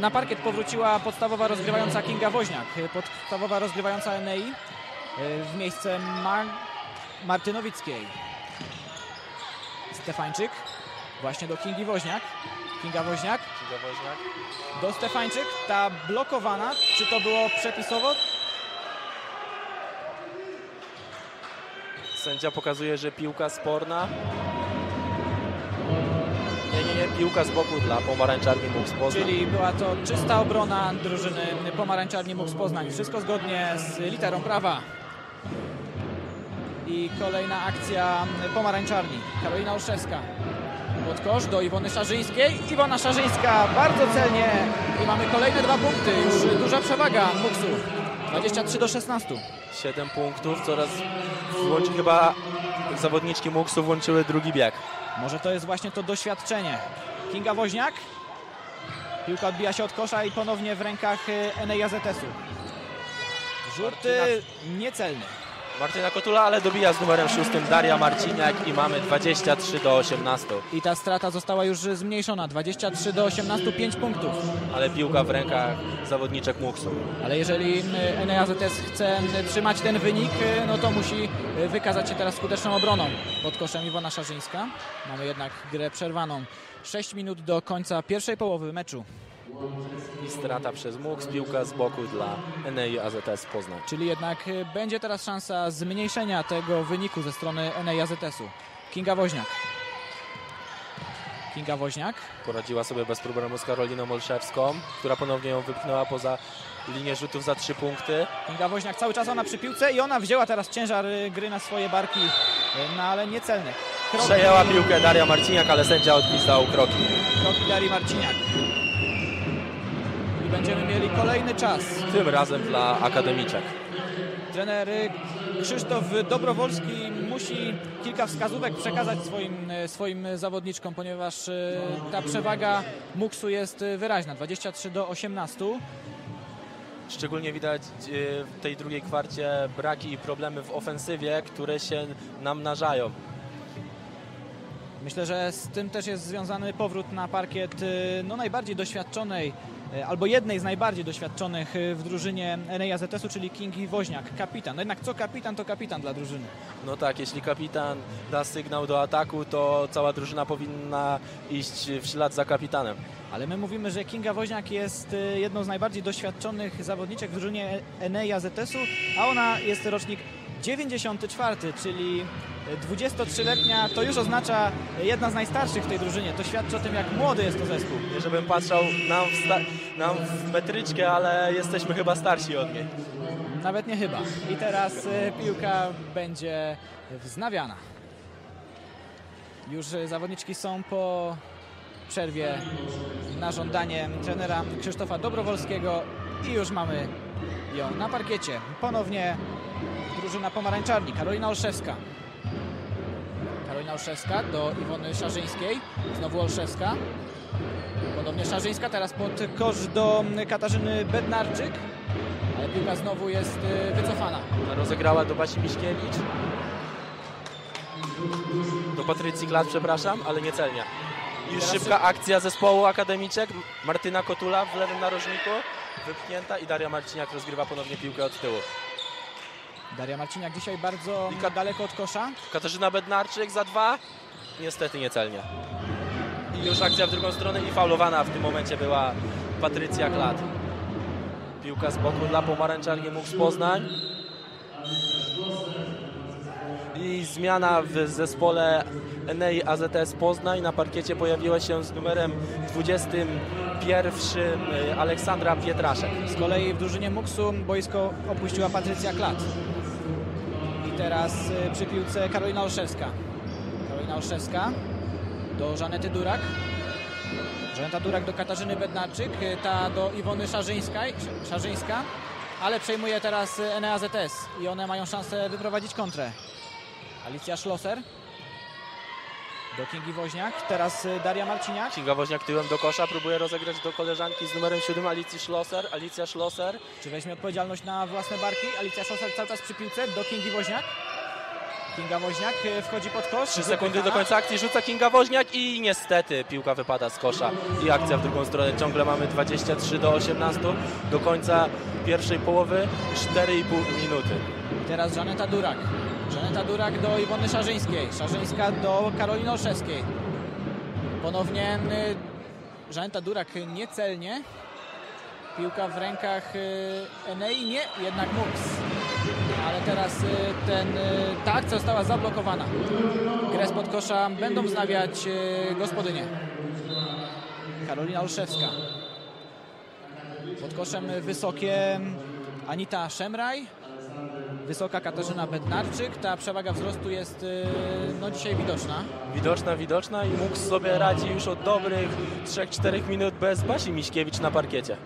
Na parkiet powróciła podstawowa rozgrywająca Kinga Woźniak. Podstawowa rozgrywająca Enei w miejsce Marty Nowickiej. Stefańczyk właśnie do Kingi Woźniak. Kinga Woźniak do Stefańczyk. Ta blokowana. Czy to było przepisowo? Sędzia pokazuje, że piłka sporna. Nie, piłka z boku dla Pomarańczarni MUKS Poznań. Czyli była to czysta obrona drużyny Pomarańczarni MUKS Poznań. Wszystko zgodnie z literą prawa. I kolejna akcja Pomarańczarni. Karolina Olszewska. Pod kosz do Iwony Szarzyńskiej. Iwona Szarzyńska bardzo celnie. I mamy kolejne 2 punkty. Już duża przewaga MUKS-u. 23-16. 7 punktów. Coraz chyba zawodniczki MUKS-u włączyły drugi bieg. Może to jest właśnie to doświadczenie. Kinga Woźniak. Piłka odbija się od kosza i ponownie w rękach Enei AZS-u. Rzut niecelny. Martyna Kotula, ale dobija z numerem 6 Daria Marciniak i mamy 23-18. I ta strata została już zmniejszona. 23-18, 5 punktów. Ale piłka w rękach zawodniczek MUKS-u. Ale jeżeli Enea AZS chce trzymać ten wynik, no to musi wykazać się teraz skuteczną obroną. Pod koszem Iwona Szarzyńska. Mamy jednak grę przerwaną. 6 minut do końca pierwszej połowy meczu. I strata przez MUKS, piłka z boku dla Enei AZS Poznań. Czyli jednak będzie teraz szansa zmniejszenia tego wyniku ze strony Enei AZS-u. Kinga Woźniak. Kinga Woźniak. Poradziła sobie bez problemu z Karoliną Olszewską, która ponownie ją wypchnęła poza linię rzutów za 3 punkty. Kinga Woźniak cały czas ona przy piłce i ona wzięła teraz ciężar gry na swoje barki, no ale niecelny. Kroki... Przejęła piłkę Daria Marciniak, ale sędzia odpisał kroki. Kroki Darii Marciniak. I będziemy mieli kolejny czas. Tym razem dla akademiczek. Trener Krzysztof Dobrowolski musi kilka wskazówek przekazać swoim zawodniczkom, ponieważ ta przewaga MUKS-u jest wyraźna. 23-18. Szczególnie widać w tej drugiej kwarcie braki i problemy w ofensywie, które się namnażają. Myślę, że z tym też jest związany powrót na parkiet no, najbardziej doświadczonej albo jednej z najbardziej doświadczonych w drużynie Enei AZS-u, czyli Kingi Woźniak, kapitan. No jednak co kapitan, to kapitan dla drużyny. No tak, jeśli kapitan da sygnał do ataku, to cała drużyna powinna iść w ślad za kapitanem. Ale my mówimy, że Kinga Woźniak jest jedną z najbardziej doświadczonych zawodniczek w drużynie Enei AZS-u, a ona jest rocznik 94, czyli 23-letnia, to już oznacza jedna z najstarszych w tej drużynie. To świadczy o tym, jak młody jest to zespół. Nie żebym patrzał nam w metryczkę, ale jesteśmy chyba starsi od niej. Nawet nie chyba. I teraz piłka będzie wznawiana. Już zawodniczki są po przerwie na żądanie trenera Krzysztofa Dobrowolskiego i już mamy ją na parkiecie. Ponownie drużyna Pomarańczarni. Karolina Olszewska. Karolina Olszewska do Iwony Szarzyńskiej. Znowu Olszewska. Podobnie Szarzyńska. Teraz pod kosz do Katarzyny Bednarczyk. Ale piłka znowu jest wycofana. Rozegrała do Basi Miśkiewicz. Do Patrycji Klat, przepraszam, ale niecelnie. Już szybka akcja zespołu akademiczek. Martyna Kotula w lewym narożniku. Wypchnięta i Daria Marciniak rozgrywa ponownie piłkę od tyłu. Daria Marciniak dzisiaj bardzo daleko od kosza. Katarzyna Bednarczyk za 2. Niestety niecelnie. I już akcja w drugą stronę i faulowana w tym momencie była Patrycja Klat. Piłka z boku dla Pomarańczarni MUKS Poznań. I zmiana w zespole Enei AZS Poznań. Na parkiecie pojawiła się z numerem 21 Aleksandra Pietraszek. Z kolei w drużynie MUKS-u boisko opuściła Patrycja Klat. I teraz przy piłce Karolina Olszewska. Karolina Olszewska do Żanety Durak. Żaneta Durak do Katarzyny Bednarczyk. Ta do Iwony Szarzyńska. Ale przejmuje teraz Enea AZS i one mają szansę wyprowadzić kontrę. Alicja Szloser do Kingi Woźniak, teraz Daria Marciniak. Kinga Woźniak tyłem do kosza, próbuje rozegrać do koleżanki z numerem 7 Alicji Szloser. Alicja Szloser. Czy weźmie odpowiedzialność na własne barki? Alicja Szloser cały czas przy piłce do Kingi Woźniak. Kinga Woźniak wchodzi pod kosz. 3 sekundy do końca akcji, rzuca Kinga Woźniak i niestety piłka wypada z kosza. I akcja w drugą stronę. Ciągle mamy 23-18. Do końca pierwszej połowy 4,5 minuty. Teraz Żaneta Durak. Żaneta Durak do Iwony Szarzyńskiej. Szarzyńska do Karoliny Olszewskiej. Ponownie Żaneta Durak niecelnie. Piłka w rękach Enei, nie, jednak MUKS. ale teraz została zablokowana. Grę spod kosza będą wznawiać gospodynie. Karolina Olszewska. Pod koszem wysokie Anita Szemraj, wysoka Katarzyna Bednarczyk. Ta przewaga wzrostu jest no, dzisiaj widoczna. Widoczna i MUKS sobie radzi już od dobrych 3-4 minut bez Basi Miśkiewicz na parkiecie.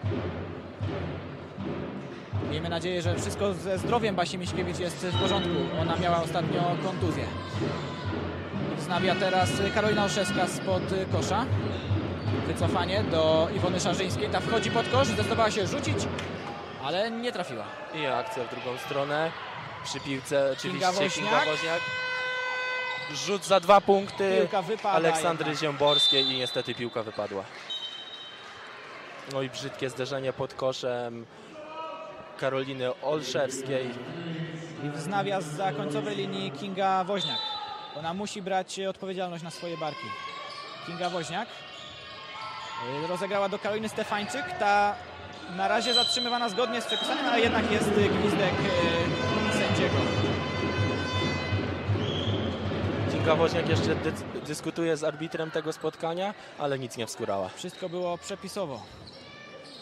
Miejmy nadzieję, że wszystko ze zdrowiem Basi Miśkiewicz jest w porządku. Ona miała ostatnio kontuzję. Wznawia teraz Karolina Olszewska spod kosza. Wycofanie do Iwony Szarzyńskiej. Ta wchodzi pod kosz, zdecydowała się rzucić, ale nie trafiła. I akcja w drugą stronę. Przy piłce oczywiście Kinga Woźniak. Rzut za 2 punkty Aleksandry Ziemborskiej i niestety piłka wypadła. No i brzydkie zderzenie pod koszem Karoliny Olszewskiej. I wznawia za końcowej linii Kinga Woźniak. Ona musi brać odpowiedzialność na swoje barki. Kinga Woźniak rozegrała do Karoliny Stefańczyk. Ta na razie zatrzymywana zgodnie z przepisaniem, ale jednak jest gwizdek sędziego. Kinga Woźniak jeszcze dyskutuje z arbitrem tego spotkania, ale nic nie wskórała. Wszystko było przepisowo.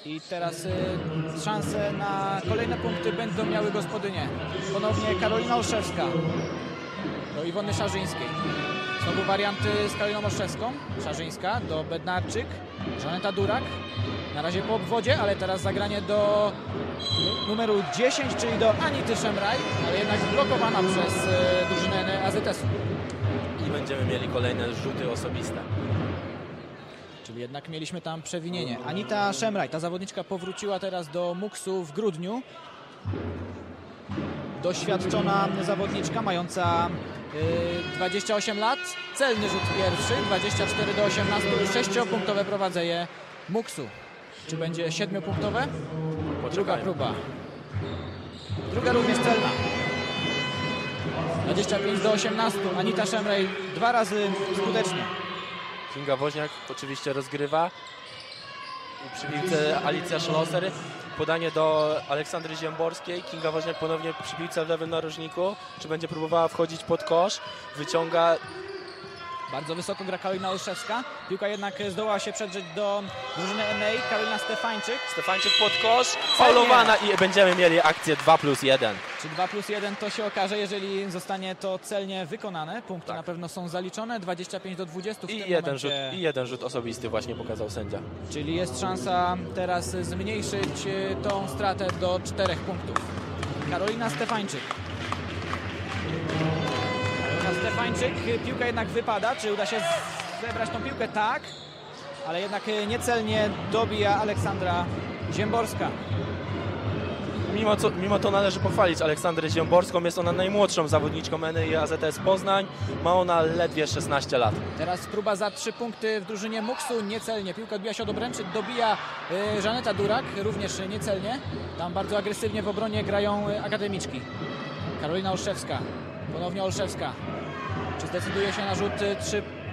I teraz szanse na kolejne punkty będą miały gospodynie. Ponownie Karolina Olszewska do Iwony Szarzyńskiej. Znowu warianty z Karoliną Olszewską. Szarzyńska do Bednarczyk. Żaneta Durak. Na razie po obwodzie, ale teraz zagranie do numeru 10, czyli do Anity Szemraj, ale jednak blokowana przez drużynę AZS-u. I będziemy mieli kolejne rzuty osobiste. Czyli jednak mieliśmy tam przewinienie. Anita Szemraj, ta zawodniczka powróciła teraz do MUKS-u w grudniu. Doświadczona zawodniczka, mająca 28 lat. Celny rzut pierwszy, 24 do 18, 6-punktowe prowadzenie MUKS-u. Czy będzie 7-punktowe? Druga próba. Druga również celna. 25 do 18. Anita Szemraj dwa razy skutecznie. Kinga Woźniak oczywiście rozgrywa. Przy piłce Alicja Szloser. Podanie do Aleksandry Ziemborskiej. Kinga Woźniak ponownie przy piłce w lewym narożniku. Czy będzie próbowała wchodzić pod kosz? Wyciąga. Bardzo wysoko gra Karolina Olszewska. Piłka jednak zdołała się przedrzeć do drużyny Enei. Karolina Stefańczyk. Stefańczyk pod kosz. Faulowana i będziemy mieli akcję 2+1. Czy 2+1 to się okaże, jeżeli zostanie to celnie wykonane. Punkty na pewno są zaliczone. 25 do 20 w tym momencie. Jeden rzut osobisty właśnie pokazał sędzia. Czyli jest szansa teraz zmniejszyć tą stratę do 4 punktów. Karolina Stefańczyk. Stefańczyk, piłka jednak wypada. Czy uda się zebrać tą piłkę? Tak, ale jednak niecelnie dobija Aleksandra Ziemborska. Mimo to należy pochwalić Aleksandrę Ziemborską. Jest ona najmłodszą zawodniczką Enei AZS Poznań. Ma ona ledwie 16 lat. Teraz próba za 3 punkty w drużynie MUKS-u. Niecelnie. Piłka odbija się od obręczy. Dobija Żaneta Durak. Również niecelnie. Tam bardzo agresywnie w obronie grają akademiczki. Karolina Olszewska. Ponownie Olszewska. Czy zdecyduje się na rzut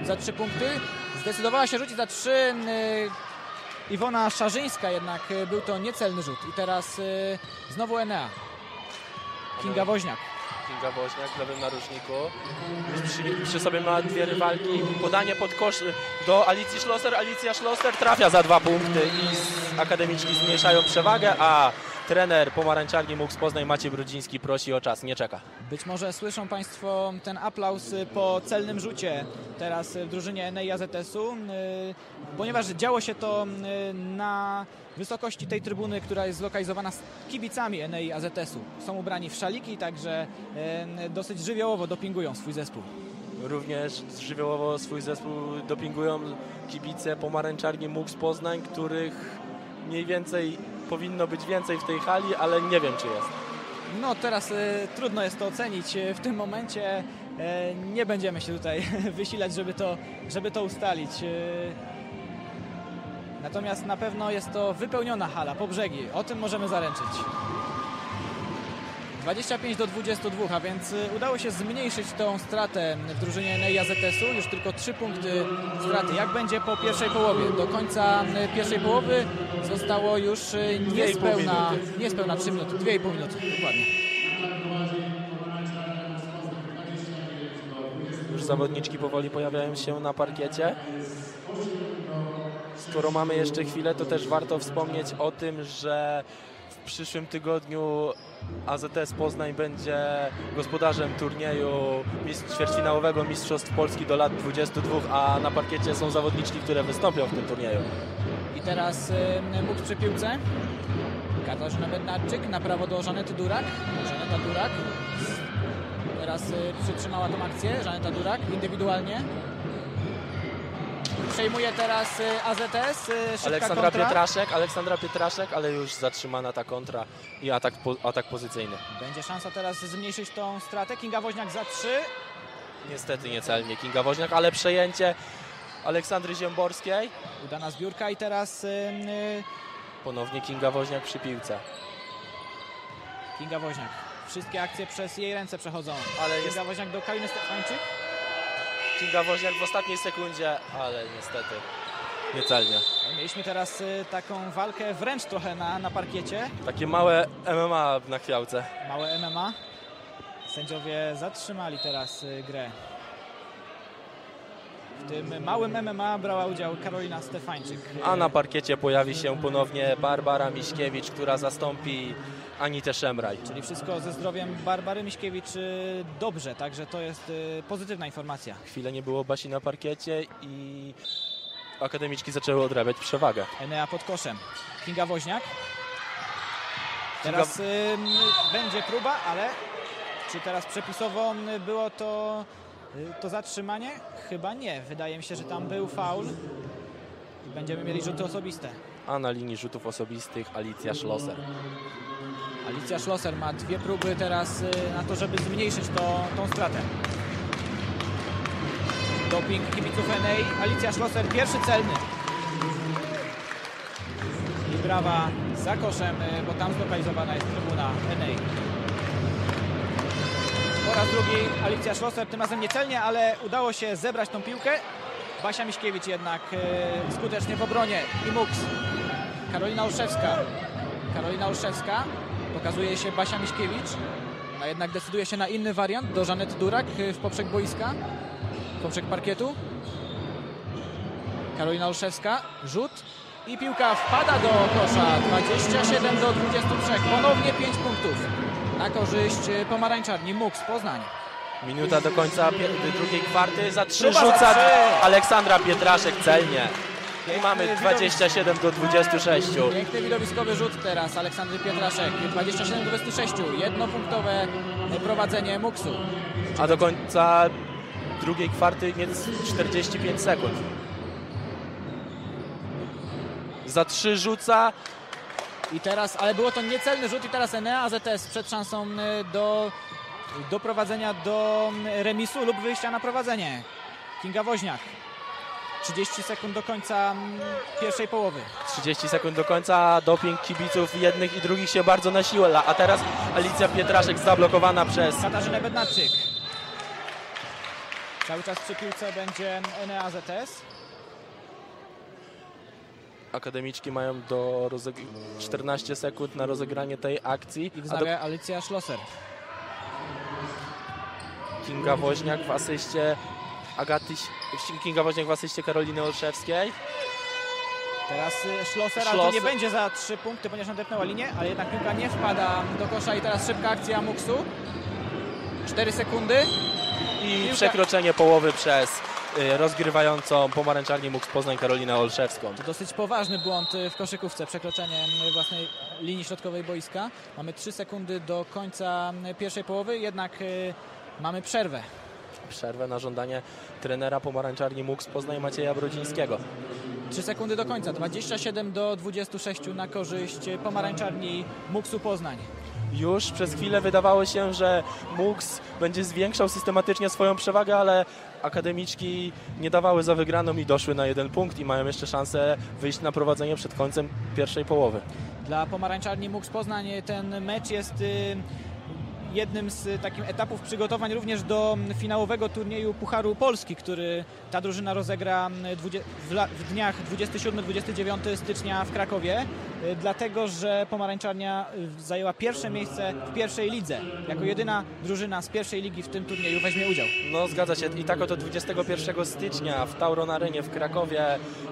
za 3 punkty? Zdecydowała się rzucić za 3. Iwona Szarzyńska, jednak był to niecelny rzut. I teraz znowu Enea. Kinga Woźniak. Kinga Woźniak w lewym narożniku. Przy sobie ma dwie rywalki. Podanie pod kosz do Alicji Szloser. Alicja Szloser trafia za 2 punkty i akademiczki zmniejszają przewagę, a trener Pomarańczarni MUKS Poznań Maciej Brodziński prosi o czas, nie czeka. Być może słyszą Państwo ten aplauz po celnym rzucie teraz w drużynie Enei AZS-u, ponieważ działo się to na wysokości tej trybuny, która jest zlokalizowana z kibicami Enei AZS-u. Są ubrani w szaliki, także dosyć żywiołowo dopingują swój zespół. Również żywiołowo swój zespół dopingują kibice Pomarańczarni MUKS Poznań, których mniej więcej powinno być więcej w tej hali, ale nie wiem, czy jest. No teraz trudno jest to ocenić. W tym momencie nie będziemy się tutaj wysilać, żeby to ustalić. Natomiast na pewno jest to wypełniona hala po brzegi. O tym możemy zaręczyć. 25 do 22, a więc udało się zmniejszyć tą stratę w drużynie Enei AZS-u. Już tylko 3 punkty straty. Jak będzie po pierwszej połowie? Do końca pierwszej połowy zostało już niespełna 3 minuty. 2,5 minuty, dokładnie. zawodniczki powoli pojawiają się na parkiecie. Skoro mamy jeszcze chwilę, to też warto wspomnieć o tym, że w przyszłym tygodniu AZS Poznań będzie gospodarzem turnieju ćwierćfinałowego Mistrzostw Polski do lat 22, a na parkiecie są zawodniczki, które wystąpią w tym turnieju. I teraz Bóg przy piłce. Katarzyna Bednarczyk, na prawo do Żanety Durak. Żaneta Durak. Teraz przytrzymała tą akcję Żaneta Durak indywidualnie. Przejmuje teraz AZS, Aleksandra Pietraszek, ale już zatrzymana ta kontra i atak pozycyjny. Będzie szansa teraz zmniejszyć tą stratę. Kinga Woźniak za 3. Niestety niecelnie Kinga Woźniak, ale przejęcie Aleksandry Ziemborskiej. Udana zbiórka i teraz ponownie Kinga Woźniak przy piłce. Kinga Woźniak. Wszystkie akcje przez jej ręce przechodzą. Ale Kinga Woźniak do Kaliny Stefańczyk. Kinga Woźniak w ostatniej sekundzie, ale niestety niecelnie. Mieliśmy teraz taką walkę wręcz trochę na parkiecie. Takie małe MMA na chwiałce. Małe MMA. Sędziowie zatrzymali teraz grę. W tym małym MMA brała udział Karolina Stefańczyk. A na parkiecie pojawi się ponownie Barbara Miśkiewicz, która zastąpi Anitę Szemraj. Czyli wszystko ze zdrowiem Barbary Miśkiewicz dobrze, także to jest pozytywna informacja. Chwilę nie było Basi na parkiecie i akademiczki zaczęły odrabiać przewagę. Enea pod koszem. Kinga Woźniak. Teraz będzie próba, ale czy teraz przepisowo było to zatrzymanie? Chyba nie. Wydaje mi się, że tam był faul i będziemy mieli rzuty osobiste. A na linii rzutów osobistych Alicja Szloser. Alicja Szloser ma 2 próby teraz na to, żeby zmniejszyć tą stratę. Doping kibiców Enei. Alicja Szloser, pierwszy celny. I brawa za koszem, bo tam zlokalizowana jest trybuna Enei. Po raz drugi Alicja Szloser, tym razem niecelnie, ale udało się zebrać tą piłkę. Basia Miśkiewicz jednak skutecznie w obronie i MUKS. Karolina Olszewska, pokazuje się Basia Miśkiewicz. Ona jednak decyduje się na inny wariant do Żanety Durak w poprzek boiska, w poprzek parkietu. Karolina Olszewska, rzut i piłka wpada do kosza. 27 do 23, ponownie 5 punktów na korzyść pomarańczarni MUKS Poznań. Minuta do końca drugiej kwarty, za 3 rzuca Aleksandra Pietraszek celnie. I mamy 27 do 26. Piękny widowiskowy rzut teraz Aleksandry Pietraszek. 27 do 26, jednopunktowe prowadzenie MUKS-u. A do końca drugiej kwarty nieco 45 sekund. Za 3 rzuca. I teraz, ale było to niecelny rzut i teraz Enea AZS przed szansą do doprowadzenia do remisu lub wyjścia na prowadzenie. Kinga Woźniak. 30 sekund do końca pierwszej połowy. 30 sekund do końca. Doping kibiców jednych i drugich się bardzo nasila. A teraz Alicja Pietraszek zablokowana przez Katarzynę Bednarczyk. Cały czas przy piłce będzie Enea AZS. Akademiczki mają do 14 sekund na rozegranie tej akcji. I wznawia Alicja Szloser. Kinga Woźniak w asyście Karoliny Olszewskiej. Teraz Szloser, ale to nie będzie za 3 punkty, ponieważ nadepnęła linię, ale jednak piłka nie wpada do kosza i teraz szybka akcja MUKS-u. 4 sekundy. I przekroczenie połowy przez rozgrywającą pomarańczarnię MUKS Poznań Karolinę Olszewską. To dosyć poważny błąd w koszykówce, przekroczenie własnej linii środkowej boiska. Mamy 3 sekundy do końca pierwszej połowy, jednak mamy przerwę. Przerwę na żądanie trenera pomarańczarni MUKS Poznań Macieja Brodzińskiego. 3 sekundy do końca, 27 do 26 na korzyść pomarańczarni MUKS-u Poznań. Już przez chwilę wydawało się, że MUKS będzie zwiększał systematycznie swoją przewagę, ale akademiczki nie dawały za wygraną i doszły na 1 punkt i mają jeszcze szansę wyjść na prowadzenie przed końcem pierwszej połowy. Dla pomarańczarni MUKS Poznań ten mecz jest jednym z takich etapów przygotowań również do finałowego turnieju Pucharu Polski, który ta drużyna rozegra w dniach 27-29 stycznia w Krakowie, dlatego że Pomarańczarnia zajęła pierwsze miejsce w pierwszej lidze. Jako jedyna drużyna z pierwszej ligi w tym turnieju weźmie udział. No zgadza się. I tak oto 21 stycznia w Tauron Arenie w Krakowie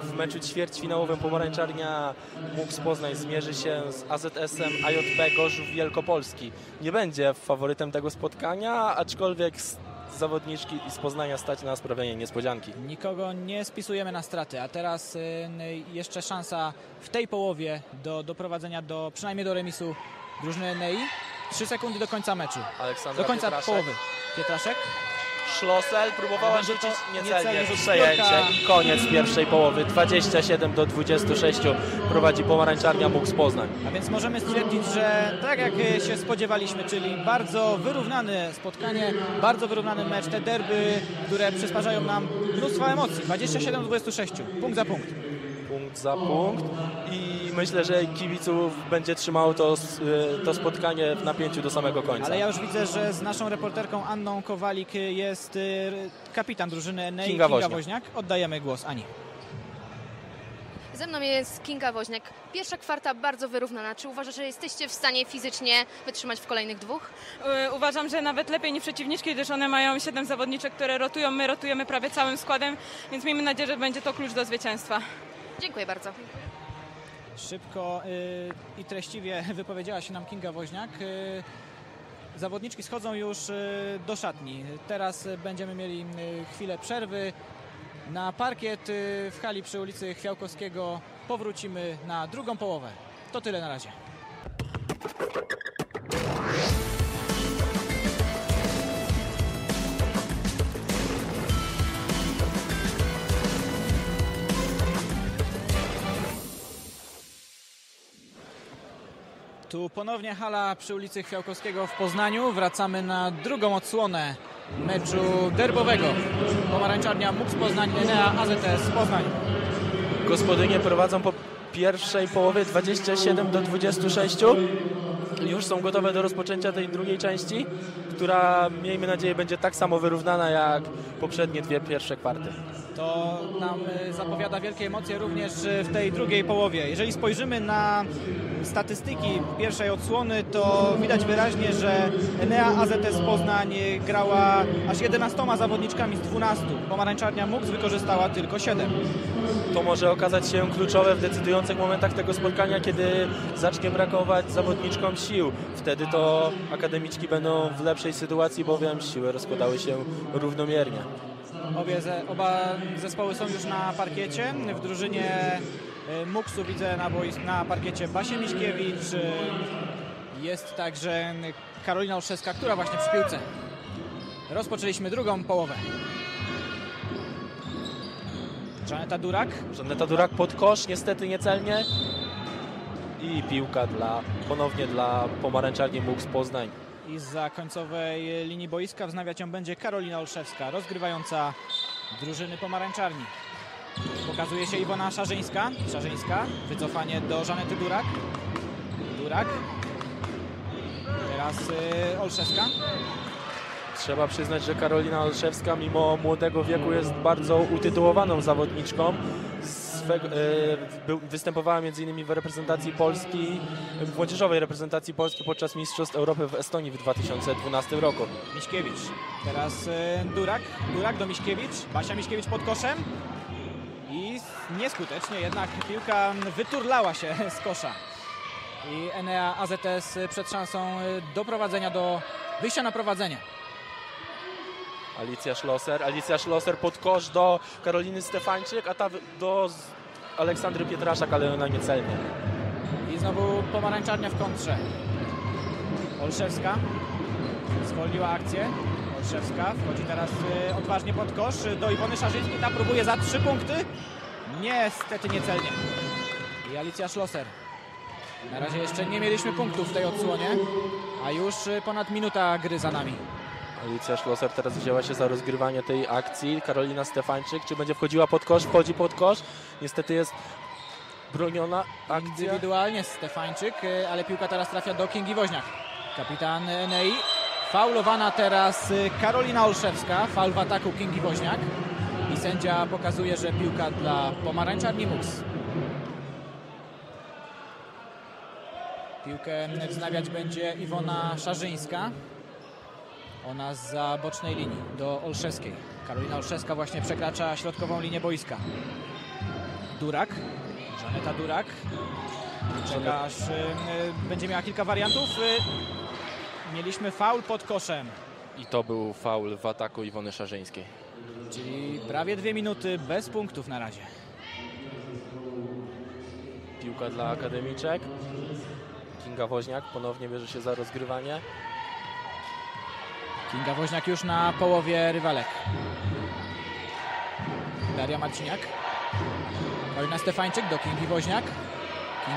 w meczu ćwierćfinałowym Pomarańczarnia MUKS Poznań zmierzy się z AZS-em AJB Gorzów Wielkopolski. Nie będzie faworytem tego spotkania, aczkolwiek zawodniczki z Poznania stać na sprawienie niespodzianki. Nikogo nie spisujemy na straty, a teraz jeszcze szansa w tej połowie do doprowadzenia przynajmniej do remisu drużyny Enei. 3 sekundy do końca meczu. Aleksandra do końca połowy. Pietraszek. Szloser próbowała rzucić niecelnie, rzut przejęcie i koniec pierwszej połowy. 27-26 prowadzi Pomarańczarnia MUKS Poznań. A więc możemy stwierdzić, że tak jak się spodziewaliśmy, czyli bardzo wyrównane spotkanie, bardzo wyrównany mecz. Te derby, które przysparzają nam mnóstwo emocji. 27-26, punkt za punkt. Punkt za punkt i myślę, że kibiców będzie trzymało to spotkanie w napięciu do samego końca. Ale ja już widzę, że z naszą reporterką Anną Kowalik jest kapitan drużyny Enei, Kinga Woźniak. Oddajemy głos Ani. Ze mną jest Kinga Woźniak. Pierwsza kwarta bardzo wyrównana. Czy uważasz, że jesteście w stanie fizycznie wytrzymać w kolejnych dwóch? Uważam, że nawet lepiej niż przeciwniczki, gdyż one mają 7 zawodniczek, które rotują. My rotujemy prawie całym składem, więc miejmy nadzieję, że będzie to klucz do zwycięstwa. Dziękuję bardzo. Szybko i treściwie wypowiedziała się nam Kinga Woźniak. Zawodniczki schodzą już do szatni. Teraz będziemy mieli chwilę przerwy. Na parkiet w hali przy ulicy Chwiałkowskiego powrócimy na drugą połowę. To tyle na razie. Tu ponownie hala przy ulicy Chwiałkowskiego w Poznaniu. Wracamy na drugą odsłonę meczu derbowego. Pomarańczarnia MUKS Poznań, Enea AZS Poznań. Gospodynie prowadzą po pierwszej połowie 27-26. Już są gotowe do rozpoczęcia tej drugiej części, która miejmy nadzieję będzie tak samo wyrównana jak poprzednie dwie pierwsze kwarty. To nam zapowiada wielkie emocje również w tej drugiej połowie. Jeżeli spojrzymy na statystyki pierwszej odsłony, to widać wyraźnie, że Enea AZS Poznań grała aż 11 zawodniczkami z 12. Pomarańczarnia MUKS wykorzystała tylko 7. To może okazać się kluczowe w decydujących momentach tego spotkania, kiedy zacznie brakować zawodniczkom sił. Wtedy to akademiczki będą w lepszej sytuacji, bowiem siły rozkładały się równomiernie. Oba zespoły są już na parkiecie. W drużynie MUKS-u widzę na parkiecie Basię Miśkiewicz. Jest także Karolina Olszewska, która właśnie przy piłce. Rozpoczęliśmy drugą połowę. Żaneta Durak. Żaneta Durak pod kosz, niestety niecelnie. I piłka ponownie dla Pomarańczarni MUKS Poznań. I za końcowej linii boiska wznawiać ją będzie Karolina Olszewska, rozgrywająca drużyny Pomarańczarni. Pokazuje się Iwona Szarzyńska. Szarzyńska, wycofanie do Żanety Durak. Durak. Teraz Olszewska. Trzeba przyznać, że Karolina Olszewska mimo młodego wieku jest bardzo utytułowaną zawodniczką. Występowała m.in. w reprezentacji Polski, w młodzieżowej reprezentacji Polski podczas Mistrzostw Europy w Estonii w 2012 roku. Miśkiewicz, teraz Durak, Durak do Miśkiewicz, Basia Miśkiewicz pod koszem i nieskutecznie jednak piłka wyturlała się z kosza. I Enea AZS przed szansą doprowadzenia do wyjścia na prowadzenie. Alicja Szloser pod kosz do Karoliny Stefańczyk, a ta do Aleksandry Pietraszak, ale ona niecelnie. I znowu Pomarańczarnia w kontrze. Olszewska zwolniła akcję. Olszewska wchodzi teraz odważnie pod kosz do Iwony Szarzyńskiej. Ta próbuje za 3 punkty. Niestety niecelnie. I Alicja Szloser. Na razie jeszcze nie mieliśmy punktów w tej odsłonie, a już ponad minuta gry za nami. Alicja Szloser teraz wzięła się za rozgrywanie tej akcji. Karolina Stefańczyk, czy będzie wchodziła pod kosz? Wchodzi pod kosz. Niestety jest broniona akcja. Indywidualnie Stefańczyk, ale piłka teraz trafia do Kingi Woźniak. Kapitan Enei. Faulowana teraz Karolina Olszewska, faul w ataku Kingi Woźniak i sędzia pokazuje, że piłka dla Pomarańczarni MUKS. Piłkę wznawiać będzie Iwona Szarzyńska. Ona zza bocznej linii do Olszewskiej. Karolina Olszewska właśnie przekracza środkową linię boiska. Durak, Żaneta Durak. Czeka, aż będzie miała kilka wariantów. Mieliśmy faul pod koszem. I to był faul w ataku Iwony Szarzyńskiej. Czyli prawie 2 minuty bez punktów na razie. Piłka dla akademiczek. Kinga Woźniak ponownie bierze się za rozgrywanie. Kinga Woźniak już na połowie rywalek. Daria Marciniak. Paulina Stefańczyk do Kingi Woźniak.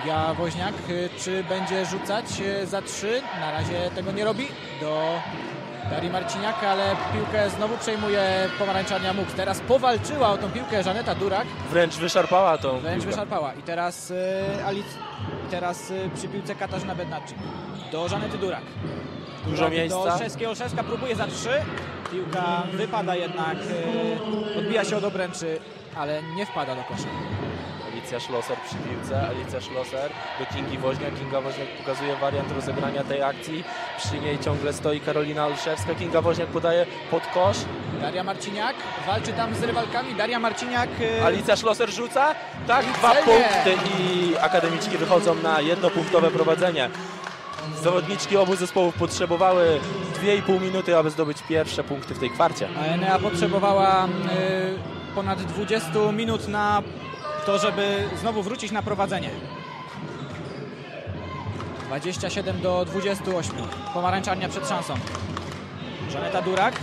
Kinga Woźniak, czy będzie rzucać za 3? Na razie tego nie robi. Do Darii Marciniak, ale piłkę znowu przejmuje Pomarańczarnia MUKS. Teraz powalczyła o tą piłkę Żaneta Durak. Wręcz wyszarpała tą piłkę. Wyszarpała. I teraz przy piłce Katarzyna Bednarczyk. Do Żanety Durak. Dużo miejsca. Do Olszewskiej. Olszewska próbuje za 3. Piłka wypada jednak. Odbija się od obręczy, ale nie wpada do kosza. Alicja Szloser przy piłce, Alicja Szloser do Kingi Woźniak. Kinga Woźniak pokazuje wariant rozegrania tej akcji. Przy niej ciągle stoi Karolina Olszewska. Kinga Woźniak podaje pod kosz. Daria Marciniak walczy tam z rywalkami. Daria Marciniak... Alicja Szloser rzuca. Tak, 2 punkty i akademiczki wychodzą na 1-punktowe prowadzenie. Zawodniczki obu zespołów potrzebowały 2,5 minuty, aby zdobyć pierwsze punkty w tej kwarcie. A Enea potrzebowała ponad 20 minut na to, żeby znowu wrócić na prowadzenie. 27 do 28. Pomarańczarnia przed szansą. Żaneta Durak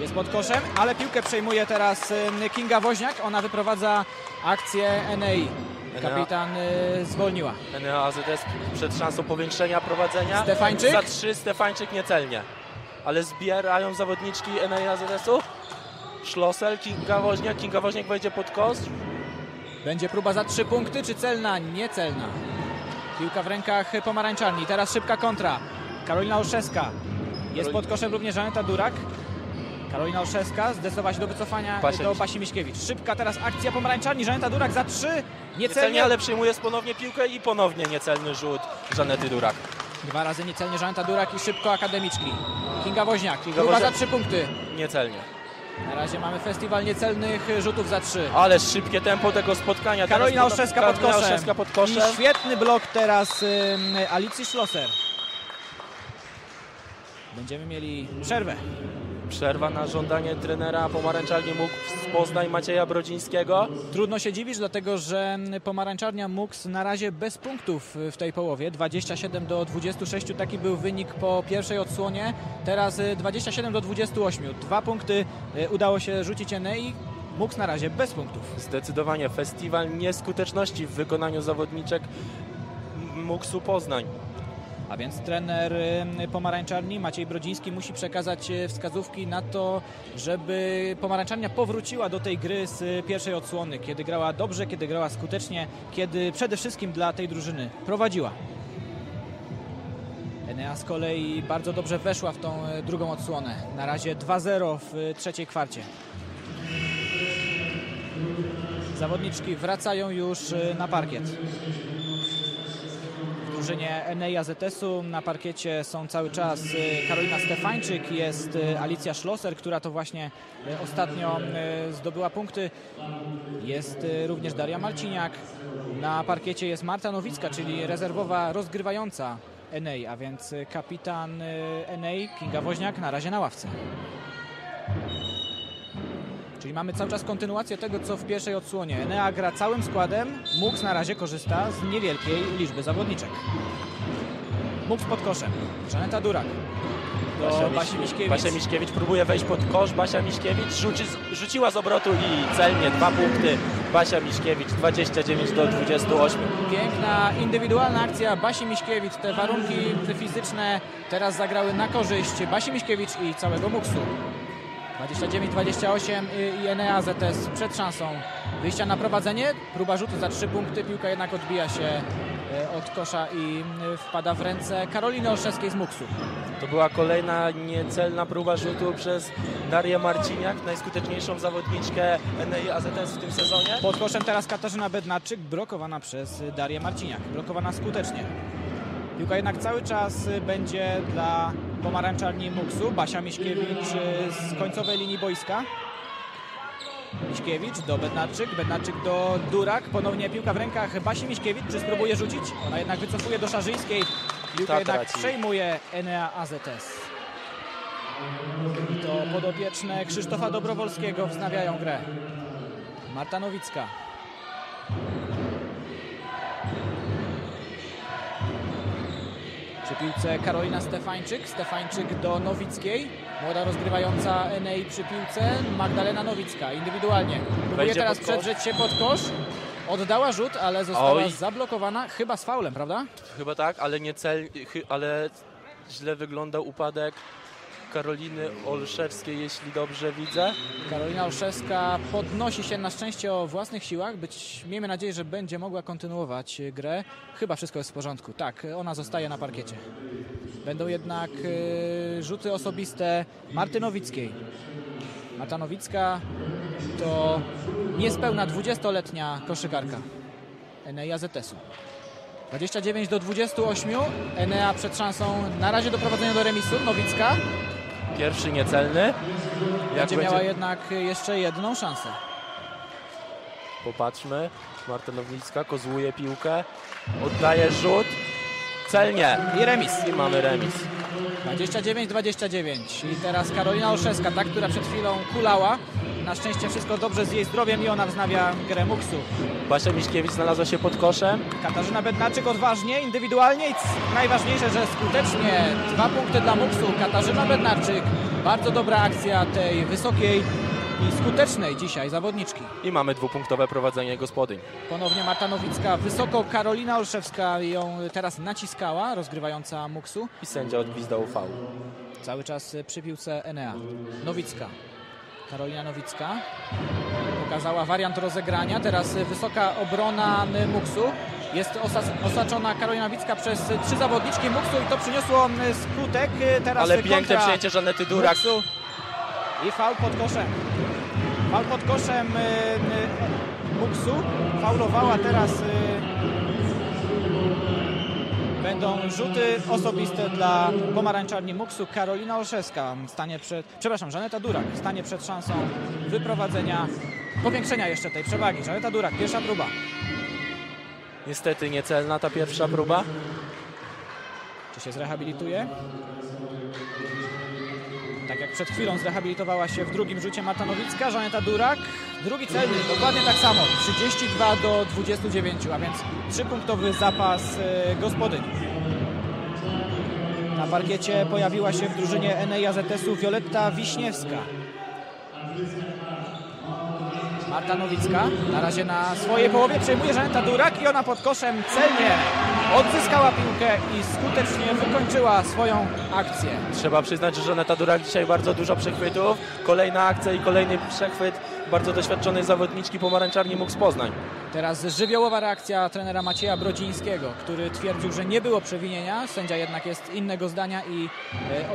jest pod koszem, ale piłkę przejmuje teraz Kinga Woźniak. Ona wyprowadza akcję Enei. Kapitan zwolniła. Enea AZS przed szansą powiększenia prowadzenia. Stefańczyk. Za 3 Stefańczyk niecelnie. Ale zbierają zawodniczki Enei AZS-u. Szlosel, Kinga Woźniak. Kinga Woźniak wejdzie pod kosz. Będzie próba za 3 punkty, czy celna? Niecelna. Piłka w rękach Pomarańczarni. Teraz szybka kontra. Karolina Olszewska. Jest pod koszem również Żaneta Durak. Karolina Olszewska zdecydowa się do wycofania do Basi Miśkiewicz. Szybka teraz akcja Pomarańczarni. Żaneta Durak za 3. Niecelnie, ale przyjmuje ponownie piłkę i ponownie niecelny rzut Żanety Durak. 2 razy niecelnie Żaneta Durak i szybko akademiczki. Kinga Woźniak. Próba za 3 punkty. Niecelnie. Na razie mamy festiwal niecelnych rzutów za 3. Ale szybkie tempo tego spotkania. Karolina Olszewska pod koszem. I świetny blok teraz Alicji Szloser. Będziemy mieli przerwę. Przerwa na żądanie trenera Pomarańczarni MUKS Poznań Macieja Brodzińskiego. Trudno się dziwić, dlatego że Pomarańczarnia MUKS na razie bez punktów w tej połowie. 27 do 26, taki był wynik po pierwszej odsłonie. Teraz 27 do 28. 2 punkty udało się rzucić Enei. MUKS na razie bez punktów. Zdecydowanie festiwal nieskuteczności w wykonaniu zawodniczek MUKS-u Poznań. A więc trener Pomarańczarni Maciej Brodziński musi przekazać wskazówki na to, żeby Pomarańczarnia powróciła do tej gry z pierwszej odsłony, kiedy grała dobrze, kiedy grała skutecznie, kiedy przede wszystkim dla tej drużyny prowadziła. Enea z kolei bardzo dobrze weszła w tą drugą odsłonę. Na razie 2-0 w trzeciej kwarcie. Zawodniczki wracają już na parkiet. W drużynie Enei AZS-u na parkiecie są cały czas Karolina Stefańczyk, jest Alicja Szloser, która to właśnie ostatnio zdobyła punkty. Jest również Daria Marciniak. Na parkiecie jest Marta Nowicka, czyli rezerwowa rozgrywająca Enei, a więc kapitan Enei Kinga Woźniak na razie na ławce. Czyli mamy cały czas kontynuację tego, co w pierwszej odsłonie. Enea gra całym składem, MUKS na razie korzysta z niewielkiej liczby zawodniczek. MUKS pod koszem, Żaneta Durak do Basi Miśkiewicz. Basia Miśkiewicz próbuje wejść pod kosz, Basia Miśkiewicz rzuciła z obrotu i celnie 2 punkty. Basia Miśkiewicz, 29 do 28. Piękna indywidualna akcja Basi Miśkiewicz. Te warunki fizyczne teraz zagrały na korzyść Basi Miśkiewicz i całego MUKS-u. 29-28 i Enea AZS przed szansą wyjścia na prowadzenie. Próba rzutu za 3 punkty, piłka jednak odbija się od kosza i wpada w ręce Karoliny Olszewskiej z Muksu. To była kolejna niecelna próba rzutu przez Darię Marciniak, najskuteczniejszą zawodniczkę Enei AZS w tym sezonie. Pod koszem teraz Katarzyna Bednarczyk, blokowana przez Darię Marciniak, blokowana skutecznie. Piłka jednak cały czas będzie dla Pomarańczarni Muksu. Basia Miśkiewicz z końcowej linii boiska. Miśkiewicz do Bednarczyk, Bednarczyk do Durak, ponownie piłka w rękach Basi Miśkiewicz, czy spróbuje rzucić? Ona jednak wycofuje do Szarzyńskiej, piłka jednak przejmuje Enea AZS. I to podopieczne Krzysztofa Dobrowolskiego wznawiają grę. Marta Nowicka. Przy piłce Karolina Stefańczyk, Stefańczyk do Nowickiej, młoda rozgrywająca Enei przy piłce, Magdalena Nowicka indywidualnie. Próbuje teraz przedrzeć się pod kosz, oddała rzut, ale została zablokowana, chyba z faulem, prawda? Chyba tak, ale nie cel, ale źle wyglądał upadek Karoliny Olszewskiej, jeśli dobrze widzę. Karolina Olszewska podnosi się na szczęście o własnych siłach. Miejmy nadzieję, że będzie mogła kontynuować grę. Chyba wszystko jest w porządku. Tak, ona zostaje na parkiecie. Będą jednak rzuty osobiste Marty Nowickiej. Marta Nowicka to niespełna 20-letnia koszykarka Enei AZS-u. 29 do 28, Enea przed szansą na razie doprowadzenia do remisu, Nowicka. Pierwszy niecelny. Będzie miała jednak jeszcze jedną szansę. Popatrzmy, Marta Nowicka kozłuje piłkę, oddaje rzut, celnie i remis. I mamy remis. 29-29 i teraz Karolina Olszewska, ta, która przed chwilą kulała. Na szczęście wszystko dobrze z jej zdrowiem i ona wznawia grę Muksu. Basia Miśkiewicz znalazła się pod koszem. Katarzyna Bednarczyk odważnie, indywidualnie i najważniejsze, że skutecznie. 2 punkty dla Muksu. Katarzyna Bednarczyk, bardzo dobra akcja tej wysokiej i skutecznej dzisiaj zawodniczki. I mamy 2-punktowe prowadzenie gospodyń. Ponownie Marta Nowicka, wysoko Karolina Olszewska ją teraz naciskała, rozgrywająca Muksu. I sędzia odgwizdał faul. Cały czas przy piłce Enea. Nowicka. Karolina Nowicka pokazała wariant rozegrania, teraz wysoka obrona Muksu. Jest osaczona Karolina Nowicka przez 3 zawodniczki Muksu i to przyniosło skutek. Teraz ale piękne przejęcie Żanety Durak. Muksu. I faul pod koszem. Faul pod koszem Muksu. Faulowała teraz. Będą rzuty osobiste dla Pomarańczarni Muksu. Karolina Olszewska stanie przed... Przepraszam, Żaneta Durak stanie przed szansą wyprowadzenia, powiększenia jeszcze tej przewagi. Żaneta Durak, pierwsza próba. Niestety niecelna ta pierwsza próba. Czy się zrehabilituje? Tak jak przed chwilą zrehabilitowała się w drugim rzucie Marta Nowicka, Żaneta Durak. Drugi celny, dokładnie tak samo. 32 do 29, a więc 3-punktowy zapas gospodyń. Na parkiecie pojawiła się w drużynie Enei AZS-u Wioletta Wiśniewska. Marta Nowicka na razie na swojej połowie przejmuje Żaneta Durak i ona pod koszem celnie odzyskała piłkę i skutecznie wykończyła swoją akcję. Trzeba przyznać, że Żaneta Durak dzisiaj bardzo dużo przechwytów. Kolejna akcja i kolejny przechwyt bardzo doświadczonej zawodniczki Pomarańczarni MUKS Poznań. Teraz żywiołowa reakcja trenera Macieja Brodzińskiego, który twierdził, że nie było przewinienia. Sędzia jednak jest innego zdania i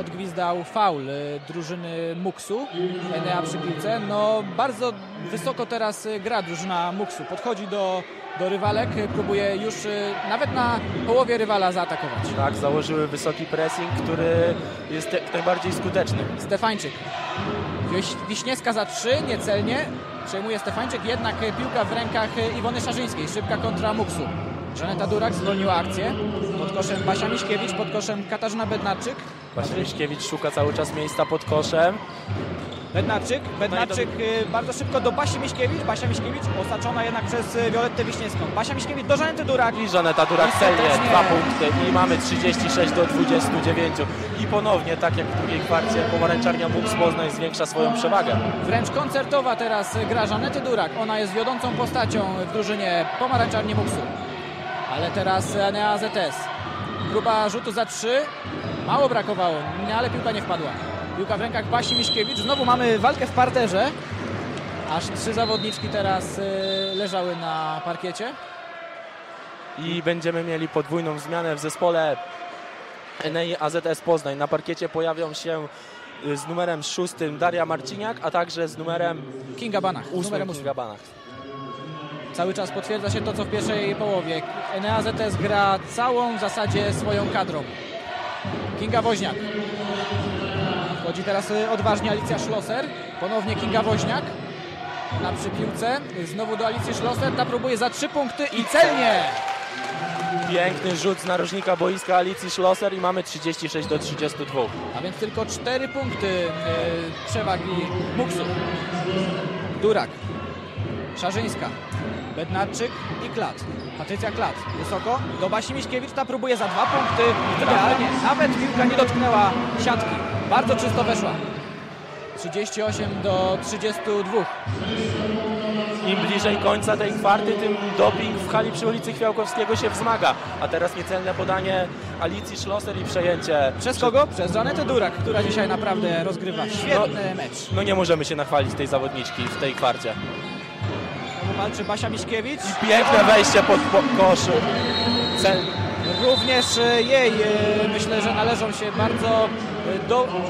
odgwizdał faul drużyny Muksu. Enea przy piłce. No bardzo wysoko teraz gra drużyna Muksu. Podchodzi do rywalek, próbuje już nawet na połowie rywala zaatakować. Tak, założyły wysoki pressing, który jest najbardziej skuteczny. Stefańczyk. Wiśniewska za 3, niecelnie. Przejmuje Stefańczyk, jednak piłka w rękach Iwony Szarzyńskiej. Szybka kontra Muksu. Żaneta Durak zwolniła akcję. Pod koszem Basia Miśkiewicz, pod koszem Katarzyna Bednarczyk. Basia Miśkiewicz szuka cały czas miejsca pod koszem. Bednarczyk bardzo szybko do Basi Miśkiewicz. Basia Miśkiewicz osaczona jednak przez Wiolettę Wiśniewską. Basia Miśkiewicz do Żanety Durak. I Żaneta Durak celnie 2 punkty. I mamy 36 do 29. I ponownie, tak jak w drugiej kwarcie, Pomarańczarnia MUKS Poznań zwiększa swoją przewagę. Wręcz koncertowa teraz gra Żanety Durak. Ona jest wiodącą postacią w drużynie Pomarańczarni MUKS-u. Ale teraz Enea AZS. Próba rzutu za 3. Mało brakowało, ale piłka nie wpadła. Piłka w rękach Basi Miśkiewicz. Znowu mamy walkę w parterze. Aż 3 zawodniczki teraz leżały na parkiecie. i będziemy mieli podwójną zmianę w zespole Enei AZS Poznań. Na parkiecie pojawią się z numerem 6 Daria Marciniak, a także z numerem Kinga Banach. Cały czas potwierdza się to, co w pierwszej połowie. Enea AZS gra całą w zasadzie swoją kadrą. Kinga Woźniak. Wchodzi teraz odważnie Alicja Szloser. Ponownie Kinga Woźniak na przypiłce. Znowu do Alicji Szloser. Ta próbuje za 3 punkty i celnie. Piękny rzut z narożnika boiska Alicji Szloser i mamy 36 do 32. A więc tylko 4 punkty przewagi MUKS-u. Durak, Szarzyńska, Bednarczyk i Klat. Patrycja Klat wysoko do Basi Miśkiewicz, ta próbuje za 2 punkty. Idealnie, nawet piłka nie dotknęła siatki. Bardzo czysto weszła. 38 do 32. Im bliżej końca tej kwarty, tym doping w hali przy ulicy Chwiałkowskiego się wzmaga. A teraz niecelne podanie Alicji Szloser i przejęcie. Przez kogo? Przez Żanetę Durak, która dzisiaj naprawdę rozgrywa świetny mecz. No nie możemy się nachwalić tej zawodniczki w tej kwarcie. Walczy Basia Miśkiewicz. I piękne wejście pod kosz. Również jej myślę, że należą się bardzo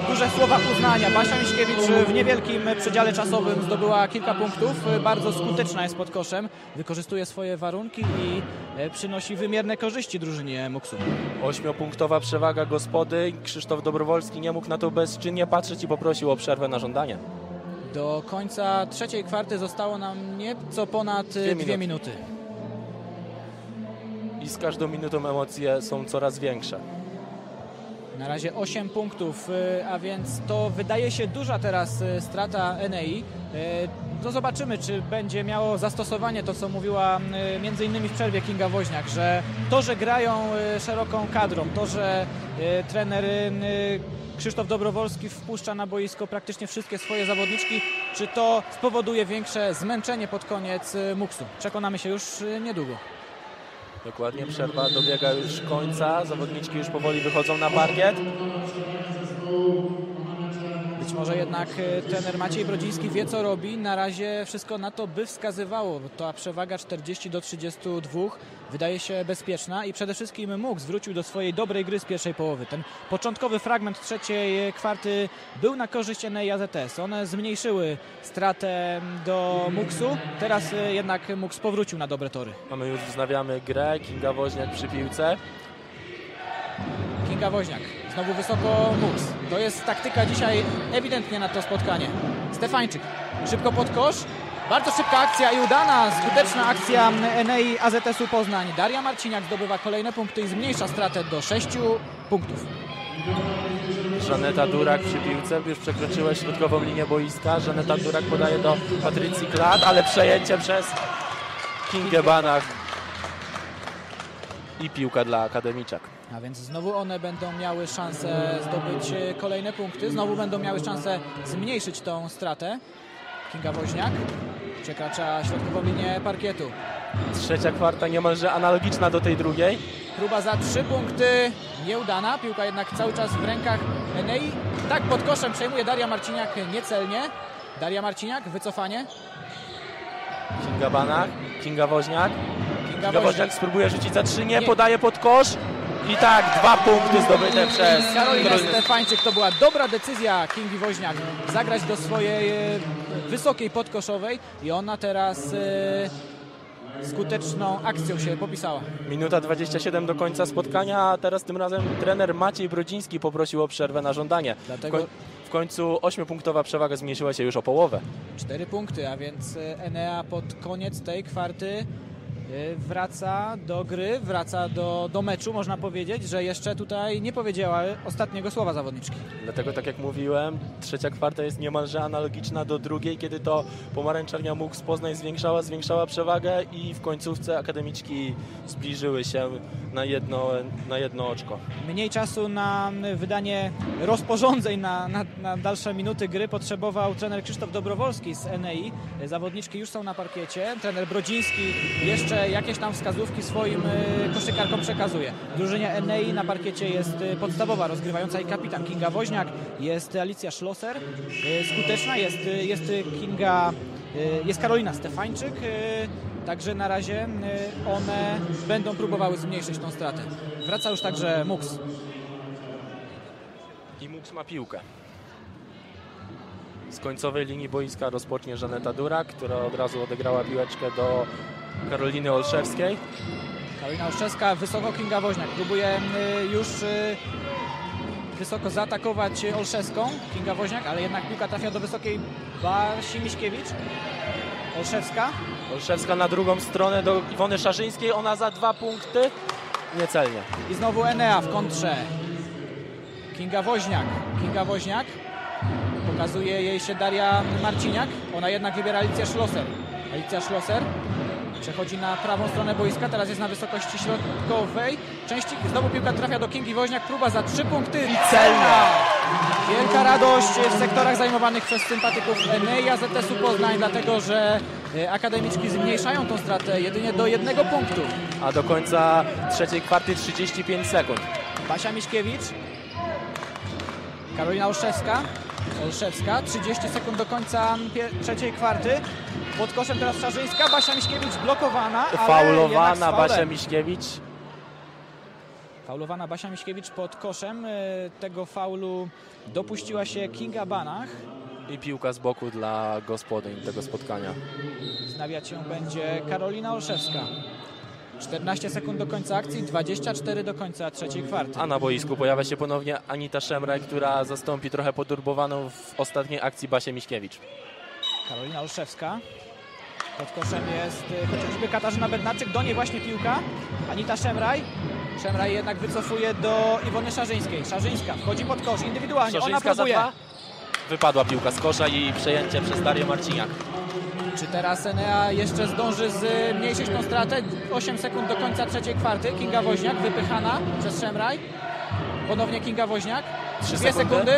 duże słowa uznania. Basia Miśkiewicz w niewielkim przedziale czasowym zdobyła kilka punktów. Bardzo skuteczna jest pod koszem. Wykorzystuje swoje warunki i przynosi wymierne korzyści drużynie MUKS-u. 8-punktowa przewaga gospody. Krzysztof Dobrowolski nie mógł na to bezczynnie patrzeć i poprosił o przerwę na żądanie. Do końca trzeciej kwarty zostało nam nieco ponad 2 minuty. I z każdą minutą emocje są coraz większe. Na razie 8 punktów, a więc to wydaje się duża teraz strata Enei. No zobaczymy, czy będzie miało zastosowanie to, co mówiła m.in. w przerwie Kinga Woźniak, że to, że grają szeroką kadrą, to, że trener Krzysztof Dobrowolski wpuszcza na boisko praktycznie wszystkie swoje zawodniczki. Czy to spowoduje większe zmęczenie pod koniec MUKS-u? Przekonamy się już niedługo. Dokładnie, przerwa dobiega już końca. Zawodniczki już powoli wychodzą na parkiet. Być może jednak trener Maciej Brodziński wie, co robi. Na razie wszystko na to by wskazywało. Ta przewaga 40 do 32 wydaje się bezpieczna i przede wszystkim MUKS wrócił do swojej dobrej gry z pierwszej połowy. Ten początkowy fragment trzeciej kwarty był na korzyść Enei AZS. One zmniejszyły stratę do MUKS-u. Teraz jednak MUKS powrócił na dobre tory. A my już wznawiamy grę. Kinga Woźniak przy piłce. Kinga Woźniak. Znowu wysoko MUKS. To jest taktyka dzisiaj ewidentnie na to spotkanie. Stefańczyk. Szybko pod kosz. Bardzo szybka akcja i udana, skuteczna akcja Enei AZS-u Poznań. Daria Marciniak zdobywa kolejne punkty i zmniejsza stratę do 6 punktów. Żaneta Durak przy piłce. Już przekroczyła środkową linię boiska. Żaneta Durak podaje do Patrycji Klat, ale przejęcie przez Kingę Banach. I piłka dla akademiczak. A więc znowu one będą miały szansę zdobyć kolejne punkty. Znowu będą miały szansę zmniejszyć tą stratę. Kinga Woźniak przekracza środkową linię parkietu. Trzecia kwarta niemalże analogiczna do tej drugiej. Próba za 3 punkty nieudana. Piłka jednak cały czas w rękach Enei. Tak pod koszem przejmuje Daria Marciniak niecelnie. Daria Marciniak, wycofanie. Kinga Banach, Kinga Woźniak. Kinga Woźniak spróbuje rzucić za 3, nie, podaje pod kosz. I tak 2 punkty zdobyte przez Karolinę Stefańczyk. To była dobra decyzja Kingi Woźniak zagrać do swojej wysokiej podkoszowej i ona teraz skuteczną akcją się popisała. Minuta 27 do końca spotkania, a teraz tym razem trener Maciej Brodziński poprosił o przerwę na żądanie. Dlatego w końcu 8-punktowa przewaga zmniejszyła się już o połowę. 4 punkty, a więc Enea pod koniec tej kwarty wraca do gry, wraca do meczu. Można powiedzieć, że jeszcze tutaj nie powiedziała ostatniego słowa zawodniczki. Dlatego, tak jak mówiłem, trzecia kwarta jest niemalże analogiczna do drugiej, kiedy to Pomarańczarnia MUKS Poznań zwiększała przewagę i w końcówce akademiczki zbliżyły się na jedno oczko. Mniej czasu na wydanie rozporządzeń na dalsze minuty gry potrzebował trener Krzysztof Dobrowolski z Enei. Zawodniczki już są na parkiecie. Trener Brodziński jeszcze jakieś tam wskazówki swoim koszykarkom przekazuje. W drużynie Enei na parkiecie jest podstawowa rozgrywająca i kapitan Kinga Woźniak, jest Alicja Szloser, skuteczna jest Kinga Jest Karolina Stefańczyk, także na razie one będą próbowały zmniejszyć tą stratę. Wraca już także MUKS. I MUKS ma piłkę. Z końcowej linii boiska rozpocznie Żaneta Dura, która od razu odegrała piłeczkę do Karoliny Olszewskiej. Karolina Olszewska wysoko, Kinga Woźniak próbuje już wysoko zaatakować Olszewską, Kinga Woźniak, ale jednak piłka trafia do wysokiej Basi Miśkiewicz. Olszewska. Olszewska na drugą stronę do Iwony Szarzyńskiej, ona za 2 punkty, niecelnie. I znowu Enea w kontrze. Kinga Woźniak, Kinga Woźniak. Pokazuje jej się Daria Marciniak, ona jednak wybiera Alicję Szloser. Alicja Szloser przechodzi na prawą stronę boiska, teraz jest na wysokości środkowej części. Znowu piłka trafia do Kingi Woźniak, próba za 3 punkty i celna. Wielka radość w sektorach zajmowanych przez sympatyków Enei AZS-u Poznań, dlatego że akademiczki zmniejszają tą stratę jedynie do 1 punktu. A do końca trzeciej kwarty 35 sekund. Basia Miśkiewicz, Karolina Olszewska. Olszewska, 30 sekund do końca trzeciej kwarty. Pod koszem teraz Szarzyńska, Basia Miśkiewicz blokowana, ale faulowana Basia Miśkiewicz. Faulowana Basia Miśkiewicz pod koszem. Tego faulu dopuściła się Kinga Banach. I piłka z boku dla gospodyń tego spotkania. Znawiać ją będzie Karolina Olszewska. 14 sekund do końca akcji, 24 do końca trzeciej kwarty. A na boisku pojawia się ponownie Anita Szemraj, która zastąpi trochę podurbowaną w ostatniej akcji Basię Miśkiewicz. Karolina Olszewska. Pod koszem jest chociażby Katarzyna Bednarczyk, do niej właśnie piłka. Anita Szemraj. Szemraj jednak wycofuje do Iwony Szarzyńskiej. Szarzyńska wchodzi pod kosz indywidualnie, Szarzyńska ona próbuje. Wypadła piłka z kosza i przejęcie przez Darię Marciniak. Czy teraz Enea jeszcze zdąży zmniejszyć tą stratę? 8 sekund do końca trzeciej kwarty. Kinga Woźniak wypychana przez Szemraj. Ponownie Kinga Woźniak. 2 sekundy.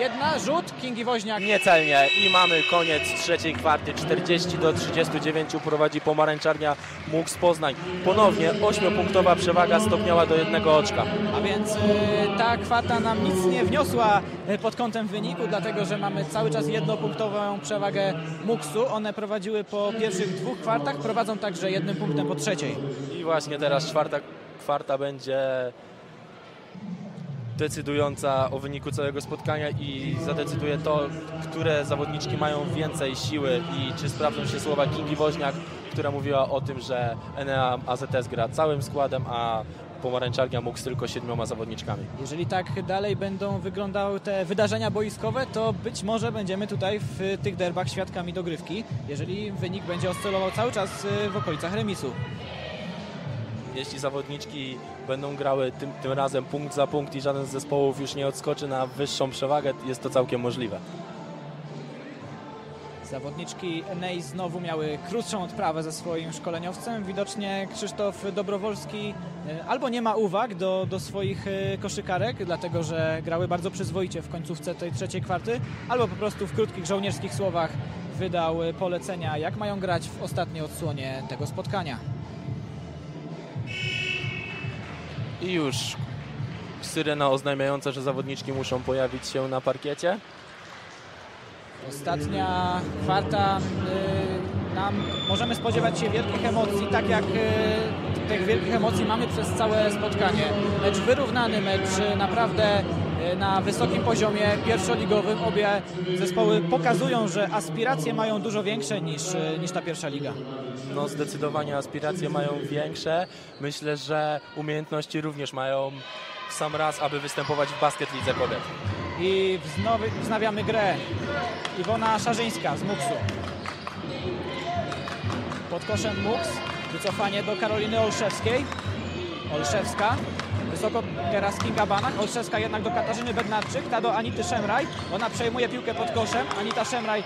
Jedna, rzut Kingi Woźniak. Niecelnie. I mamy koniec trzeciej kwarty. 40 do 39 prowadzi Pomarańczarnia MUKS Poznań. Ponownie 8-punktowa przewaga stopniała do 1 oczka. A więc ta kwarta nam nic nie wniosła pod kątem wyniku, dlatego że mamy cały czas 1-punktową przewagę MUKS-u. One prowadziły po pierwszych 2 kwartach, prowadzą także 1 punktem po trzeciej. I właśnie teraz czwarta kwarta będzie decydująca o wyniku całego spotkania i zadecyduje to, które zawodniczki mają więcej siły i czy sprawdzą się słowa Kingi Woźniak, która mówiła o tym, że Enea AZS gra całym składem, a Pomarańczarnia MUKS tylko 7 zawodniczkami. Jeżeli tak dalej będą wyglądały te wydarzenia boiskowe, to być może będziemy tutaj w tych derbach świadkami dogrywki, jeżeli wynik będzie oscylował cały czas w okolicach remisu. Jeśli zawodniczki będą grały tym razem punkt za punkt i żaden z zespołów już nie odskoczy na wyższą przewagę, jest to całkiem możliwe. Zawodniczki Enei znowu miały krótszą odprawę ze swoim szkoleniowcem. Widocznie Krzysztof Dobrowolski albo nie ma uwag do swoich koszykarek, dlatego że grały bardzo przyzwoicie w końcówce tej trzeciej kwarty, albo po prostu w krótkich żołnierskich słowach wydał polecenia, jak mają grać w ostatniej odsłonie tego spotkania. I już syrena oznajmiająca, że zawodniczki muszą pojawić się na parkiecie. Ostatnia kwarta, możemy spodziewać się wielkich emocji, tak jak tych wielkich emocji mamy przez całe spotkanie. Mecz wyrównany, mecz naprawdę na wysokim poziomie pierwszoligowym. Obie zespoły pokazują, że aspiracje mają dużo większe niż ta pierwsza liga. No zdecydowanie aspiracje mają większe. Myślę, że umiejętności również mają w sam raz, aby występować w basket lidze kobiet. I wznawiamy grę. Iwona Szarzyńska z MUKS-u. Pod koszem MUKS. Wycofanie do Karoliny Olszewskiej. Olszewska. Wysoko teraz Kinga Banach. Olszewska jednak do Katarzyny Bednarczyk. Ta do Anity Szemraj. Ona przejmuje piłkę pod koszem. Anita Szemraj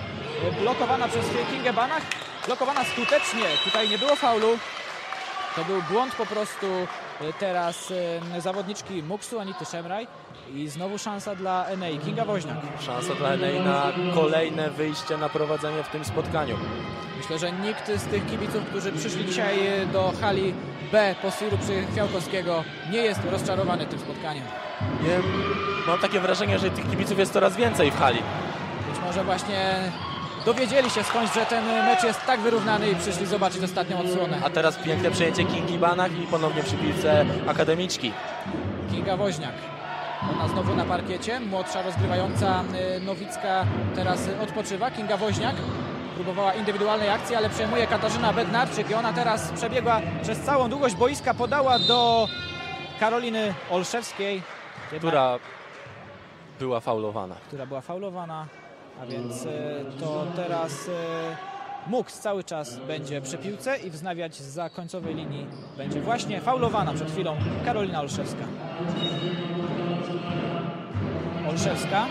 blokowana przez Kingę Banach. Blokowana skutecznie. Tutaj nie było faulu. To był błąd po prostu teraz zawodniczki MUKS-u, Anity Szemraj. I znowu szansa dla Enei. Kinga Woźniak. Szansa dla Enei na kolejne wyjście na prowadzenie w tym spotkaniu. Myślę, że nikt z tych kibiców, którzy przyszli dzisiaj do hali B Posiru przy Kwiałkowskiego, nie jest rozczarowany tym spotkaniem. Nie, mam takie wrażenie, że tych kibiców jest coraz więcej w hali. Być może właśnie dowiedzieli się skądś, że ten mecz jest tak wyrównany i przyszli zobaczyć ostatnią odsłonę. A teraz piękne przejęcie Kingi Banach i ponownie przy piłce akademiczki. Kinga Woźniak. Ona znowu na parkiecie. Młodsza rozgrywająca Nowicka teraz odpoczywa. Kinga Woźniak próbowała indywidualnej akcji, ale przejmuje Katarzyna Bednarczyk i ona teraz przebiegła przez całą długość boiska, podała do Karoliny Olszewskiej, która była faulowana, a więc to teraz MUKS cały czas będzie przy piłce i wznawiać za końcowej linii będzie właśnie faulowana przed chwilą Karolina Olszewska. Olszewska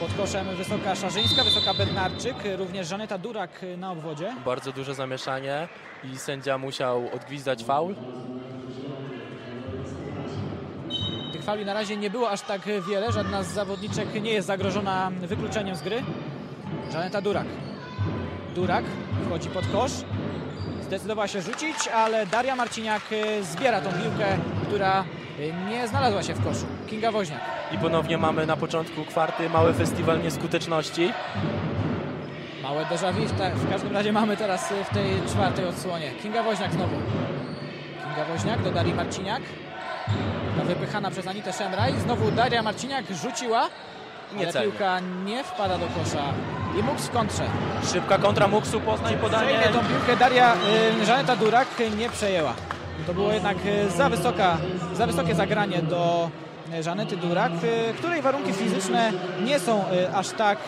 pod koszem wysoka Szarzyńska, wysoka Bednarczyk, również Żaneta Durak na obwodzie. Bardzo duże zamieszanie i sędzia musiał odgwizdać faul. Tych fauli na razie nie było aż tak wiele, żadna z zawodniczek nie jest zagrożona wykluczeniem z gry. Żaneta Durak. Durak wchodzi pod kosz, zdecydowała się rzucić, ale Daria Marciniak zbiera tą piłkę, która nie znalazła się w koszu. Kinga Woźniak. I ponownie mamy na początku kwarty mały festiwal nieskuteczności. Małe déjà vu, w każdym razie mamy teraz w tej czwartej odsłonie. Kinga Woźniak znowu. Kinga Woźniak do Darii Marciniak. Ta wypychana przez Anitę Szemraj. Znowu Daria Marciniak rzuciła. Ale piłka nie wpada do kosza. I MUKS w kontrze. Szybka kontra MUKS-u Poznań, podanie. Przejmie tą piłkę Daria, Żaneta Durak nie przejęła. To było jednak za wysokie zagranie do Żanety Durak, której warunki fizyczne nie są aż tak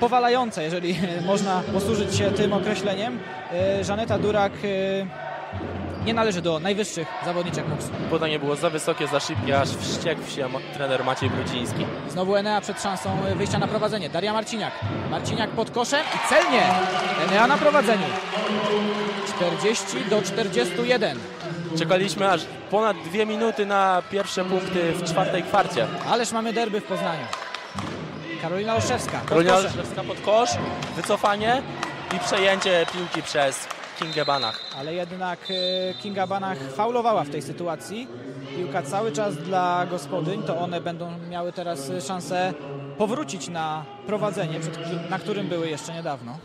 powalające, jeżeli można posłużyć się tym określeniem. Żaneta Durak nie należy do najwyższych zawodniczek MUKS-u. Podanie było za wysokie, za szybkie, aż wściekł się trener Maciej Brodziński. Znowu Enea przed szansą wyjścia na prowadzenie. Daria Marciniak. Marciniak pod koszem i celnie. Enea na prowadzeniu. 40 do 41. Czekaliśmy aż ponad 2 minuty na pierwsze punkty w czwartej kwarcie. Ależ mamy derby w Poznaniu. Karolina Olszewska. Karolina Olszewska pod kosz, wycofanie i przejęcie piłki przez Kingę Banach. Ale jednak Kinga Banach faulowała w tej sytuacji. Piłka cały czas dla gospodyń, to one będą miały teraz szansę powrócić na prowadzenie, na którym były jeszcze niedawno.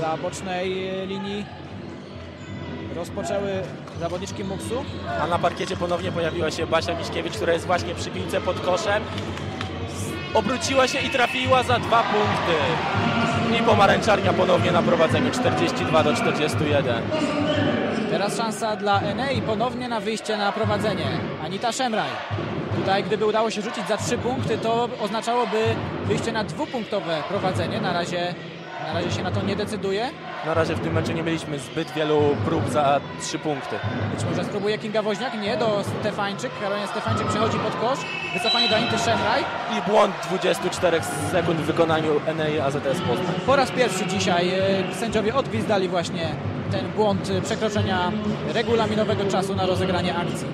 Za bocznej linii rozpoczęły zawodniczki MUKS-u. A na parkiecie ponownie pojawiła się Basia Miśkiewicz, która jest właśnie przy piłce pod koszem. Obróciła się i trafiła za 2 punkty. I Pomarańczarnia ponownie na prowadzeniu 42 do 41. Teraz szansa dla Enei ponownie na wyjście na prowadzenie. Anita Szemraj. Tutaj gdyby udało się rzucić za 3 punkty, to oznaczałoby wyjście na 2-punktowe prowadzenie. Na razie się na to nie decyduje. Na razie w tym meczu nie mieliśmy zbyt wielu prób za 3 punkty. Być może spróbuje Kinga Woźniak? Nie, do Stefańczyk. Karolina Stefańczyk przechodzi pod kosz. Wycofanie do Anity Szemraj. I błąd 24 sekund w wykonaniu Enei AZS Poznań. Po raz pierwszy dzisiaj sędziowie odgwizdali właśnie ten błąd przekroczenia regulaminowego czasu na rozegranie akcji.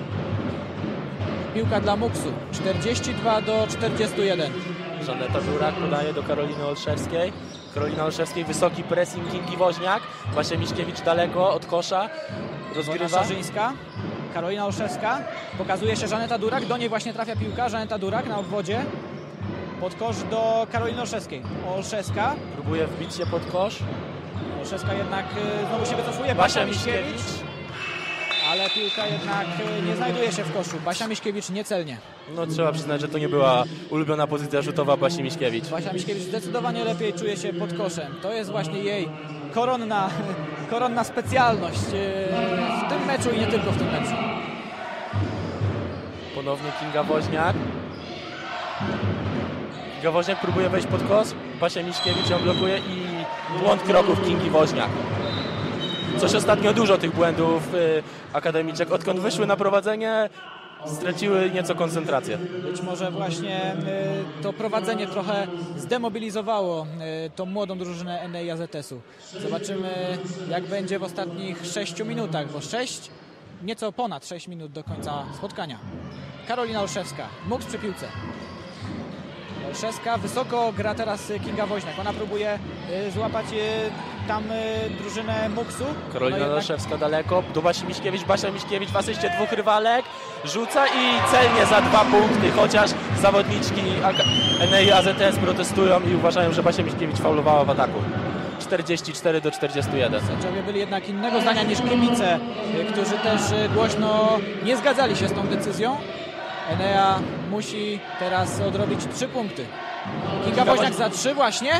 Piłka dla MUKS-u. 42 do 41. Żaneta Durak podaje do Karoliny Olszewskiej. Karolina Olszewskiej, wysoki pressing Kingi Woźniak. Basia Miśkiewicz daleko od kosza. Rozgrywa Szarzyńska. Karolina Olszewska. Pokazuje się Żaneta Durak. Do niej właśnie trafia piłka. Żaneta Durak na obwodzie. Pod kosz do Karoliny Olszewskiej. Olszewska. Próbuje wbić się pod kosz. Olszewska jednak znowu się wycofuje. Basia Miśkiewicz. Ale piłka jednak nie znajduje się w koszu. Basia Miśkiewicz niecelnie. No trzeba przyznać, że to nie była ulubiona pozycja rzutowa Basi Miśkiewicz. Basia Miśkiewicz zdecydowanie lepiej czuje się pod koszem. To jest właśnie jej koronna specjalność w tym meczu i nie tylko w tym meczu. Ponownie Kinga Woźniak. Kinga Woźniak próbuje wejść pod kos. Basia Miśkiewicz ją blokuje i błąd kroków Kingi Woźniak. Coś ostatnio dużo tych błędów akademiczek. Odkąd wyszły na prowadzenie, straciły nieco koncentrację. Być może właśnie to prowadzenie trochę zdemobilizowało tą młodą drużynę Enei AZS-u. Zobaczymy, jak będzie w ostatnich 6 minutach, bo nieco ponad 6 minut do końca spotkania. Karolina Olszewska, MUKS przy piłce. Olszewska wysoko gra teraz Kinga Woźniak. Ona próbuje złapać tam drużynę MUKS-u. Karolina Olszewska daleko. Do Basi Miśkiewicz. Basia Miśkiewicz w asyście 2 rywalek. Rzuca i celnie za 2 punkty. Chociaż zawodniczki Enei AZS protestują i uważają, że Basia Miśkiewicz faulowała w ataku. 44-41. Sędziowie byli jednak innego zdania niż kibice, którzy też głośno nie zgadzali się z tą decyzją. Enea musi teraz odrobić 3 punkty. Kinga Woźniak za 3 właśnie.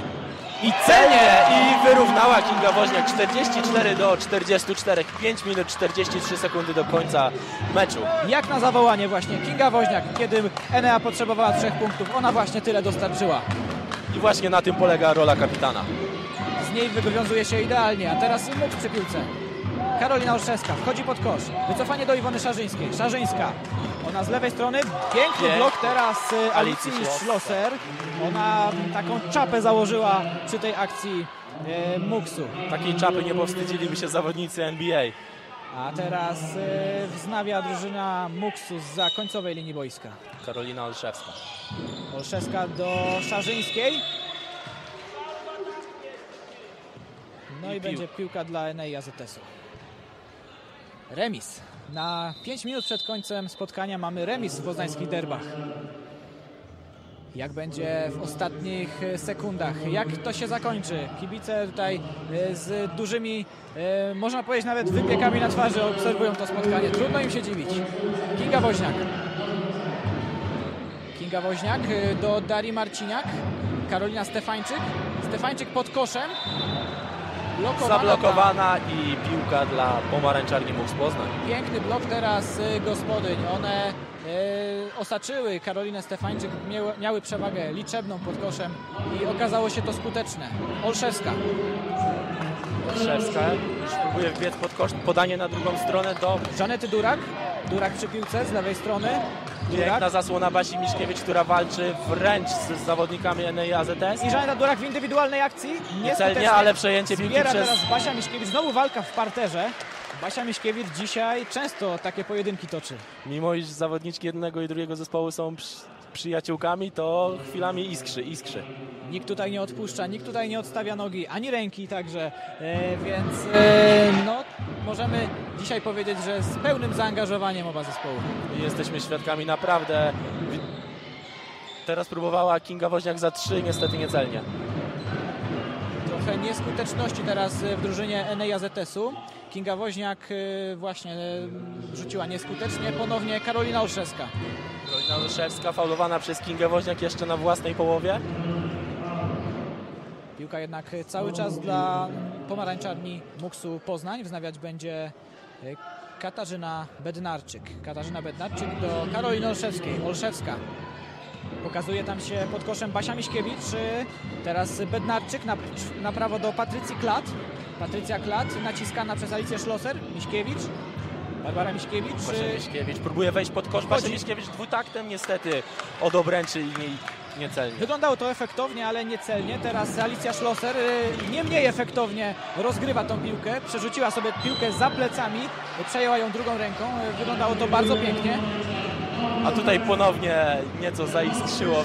I celnie! I wyrównała Kinga Woźniak. 44-44. 5 minut 43 sekundy do końca meczu. Jak na zawołanie właśnie Kinga Woźniak. Kiedy Enea potrzebowała 3 punktów, ona właśnie tyle dostarczyła. I właśnie na tym polega rola kapitana. Z niej wywiązuje się idealnie, a teraz MUKS przy piłce. Karolina Olszewska wchodzi pod kosz. Wycofanie do Iwony Szarzyńskiej. Szarzyńska. Ona z lewej strony. Piękny blok teraz Alicji Szloser. Ona taką czapę założyła przy tej akcji MUKS-u. Takiej czapy nie powstydziliby się zawodnicy NBA. A teraz wznawia drużyna MUKS-u zza końcowej linii boiska. Karolina Olszewska. Olszewska do Szarzyńskiej. No i będzie piłka dla Enei AZS-u. Remis. Na 5 minut przed końcem spotkania mamy remis w poznańskich derbach. Jak będzie w ostatnich sekundach? Jak to się zakończy? Kibice tutaj z dużymi, można powiedzieć nawet wypiekami na twarzy obserwują to spotkanie. Trudno im się dziwić. Kinga Woźniak. Kinga Woźniak do Darii Marciniak. Karolina Stefańczyk. Stefańczyk pod koszem. Zablokowana i piłka dla Pomarańczarni MUKS Poznań. Piękny blok teraz gospodyń. One osaczyły Karolinę Stefańczyk, miały przewagę liczebną pod koszem i okazało się to skuteczne. Olszewska. Olszewska już próbuje wbiec pod kosz. Podanie na drugą stronę do Żanety Durak. Durak przy piłce z lewej strony. Piękna zasłona Basi Miśkiewicz, która walczy wręcz z zawodnikami Enei AZS. I Żaneta Durak w indywidualnej akcji. Niecelnie, ale przejęcie piłki przez... teraz Basia Miśkiewicz. Znowu walka w parterze. Basia Miśkiewicz dzisiaj często takie pojedynki toczy. Mimo iż zawodniczki jednego i drugiego zespołu są przyjaciółkami, to chwilami iskrzy. Nikt tutaj nie odpuszcza, nikt tutaj nie odstawia nogi, ani ręki także, więc no, możemy dzisiaj powiedzieć, że z pełnym zaangażowaniem oba zespoły. Jesteśmy świadkami naprawdę. Teraz próbowała Kinga Woźniak za 3, niestety niecelnie. Trochę nieskuteczności teraz w drużynie Enei AZS-u. Kinga Woźniak właśnie rzuciła nieskutecznie, ponownie Karolina Olszewska. Karolina Olszewska faulowana przez Kingę Woźniak jeszcze na własnej połowie. Piłka jednak cały czas dla Pomarańczarni MUKS-u Poznań. Wznawiać będzie Katarzyna Bednarczyk. Katarzyna Bednarczyk do Karoliny Olszewskiej. Olszewska pokazuje tam się pod koszem Basia Miśkiewicz. Teraz Bednarczyk na prawo do Patrycji Klat. Patrycja Klat naciskana przez Alicję Szloser. Miśkiewicz. Barbara Miśkiewicz. Basia Miśkiewicz próbuje wejść pod kosz. Basia Miśkiewicz dwutaktem niestety od obręczy niecelnie. Wyglądało to efektownie, ale niecelnie. Teraz Alicja Szloser nie mniej efektownie rozgrywa tą piłkę. Przerzuciła sobie piłkę za plecami, przejęła ją drugą ręką. Wyglądało to bardzo pięknie. A tutaj ponownie nieco zaiskrzyło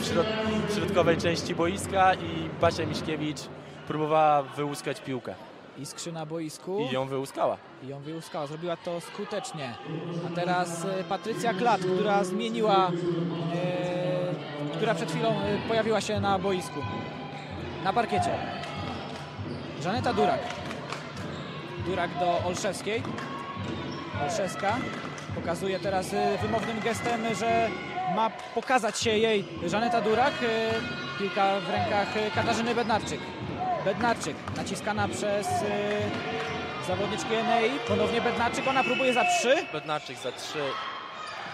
w środkowej części boiska i Basia Miśkiewicz próbowała wyłuskać piłkę. Iskrzy na boisku. I ją wyłuskała. Zrobiła to skutecznie. A teraz Patrycja Klat, która która przed chwilą pojawiła się na boisku. Na parkiecie. Żaneta Durak. Durak do Olszewskiej. Olszewska pokazuje teraz wymownym gestem, że ma pokazać się jej Żaneta Durak. Piłka w rękach Katarzyny Bednarczyk. Bednarczyk naciskana przez zawodniczkę Enei. Ponownie Bednarczyk, ona próbuje za 3. Bednarczyk za 3.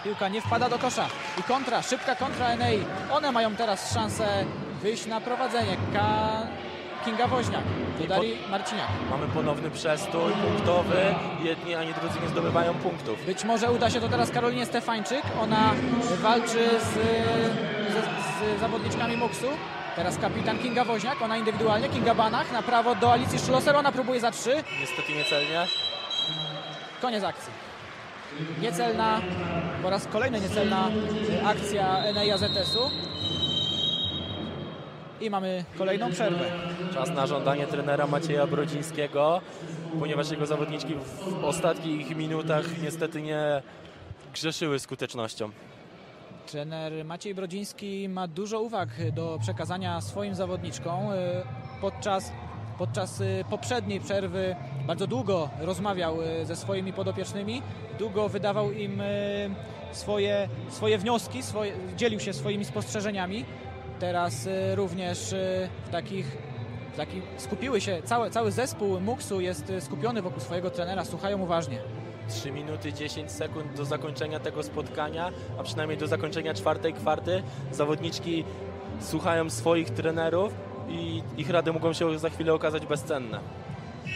Piłka nie wpada do kosza. I kontra, szybka kontra Enei. One mają teraz szansę wyjść na prowadzenie. Kinga Woźniak, Darii Marciniak. Mamy ponowny przestój punktowy. Jedni ani drudzy nie zdobywają punktów. Być może uda się to teraz Karolinie Stefańczyk. Ona walczy z zawodniczkami MUKS-u. Teraz kapitan Kinga Woźniak, ona indywidualnie. Kinga Banach na prawo do Alicji Szloser. Ona próbuje za 3. Niestety niecelnie. Koniec akcji. Niecelna, po raz kolejny niecelna akcja Enei AZS-u. I mamy kolejną przerwę. Czas na żądanie trenera Macieja Brodzińskiego, ponieważ jego zawodniczki w ostatnich minutach niestety nie grzeszyły skutecznością. Trener Maciej Brodziński ma dużo uwag do przekazania swoim zawodniczkom. Podczas poprzedniej przerwy bardzo długo rozmawiał ze swoimi podopiecznymi, długo wydawał im swoje wnioski, dzielił się swoimi spostrzeżeniami. Teraz również skupiły się, cały zespół MUKS-u jest skupiony wokół swojego trenera, słuchają uważnie. 3 minuty 10 sekund do zakończenia tego spotkania, a przynajmniej do zakończenia czwartej kwarty. Zawodniczki słuchają swoich trenerów i ich rady mogą się za chwilę okazać bezcenne.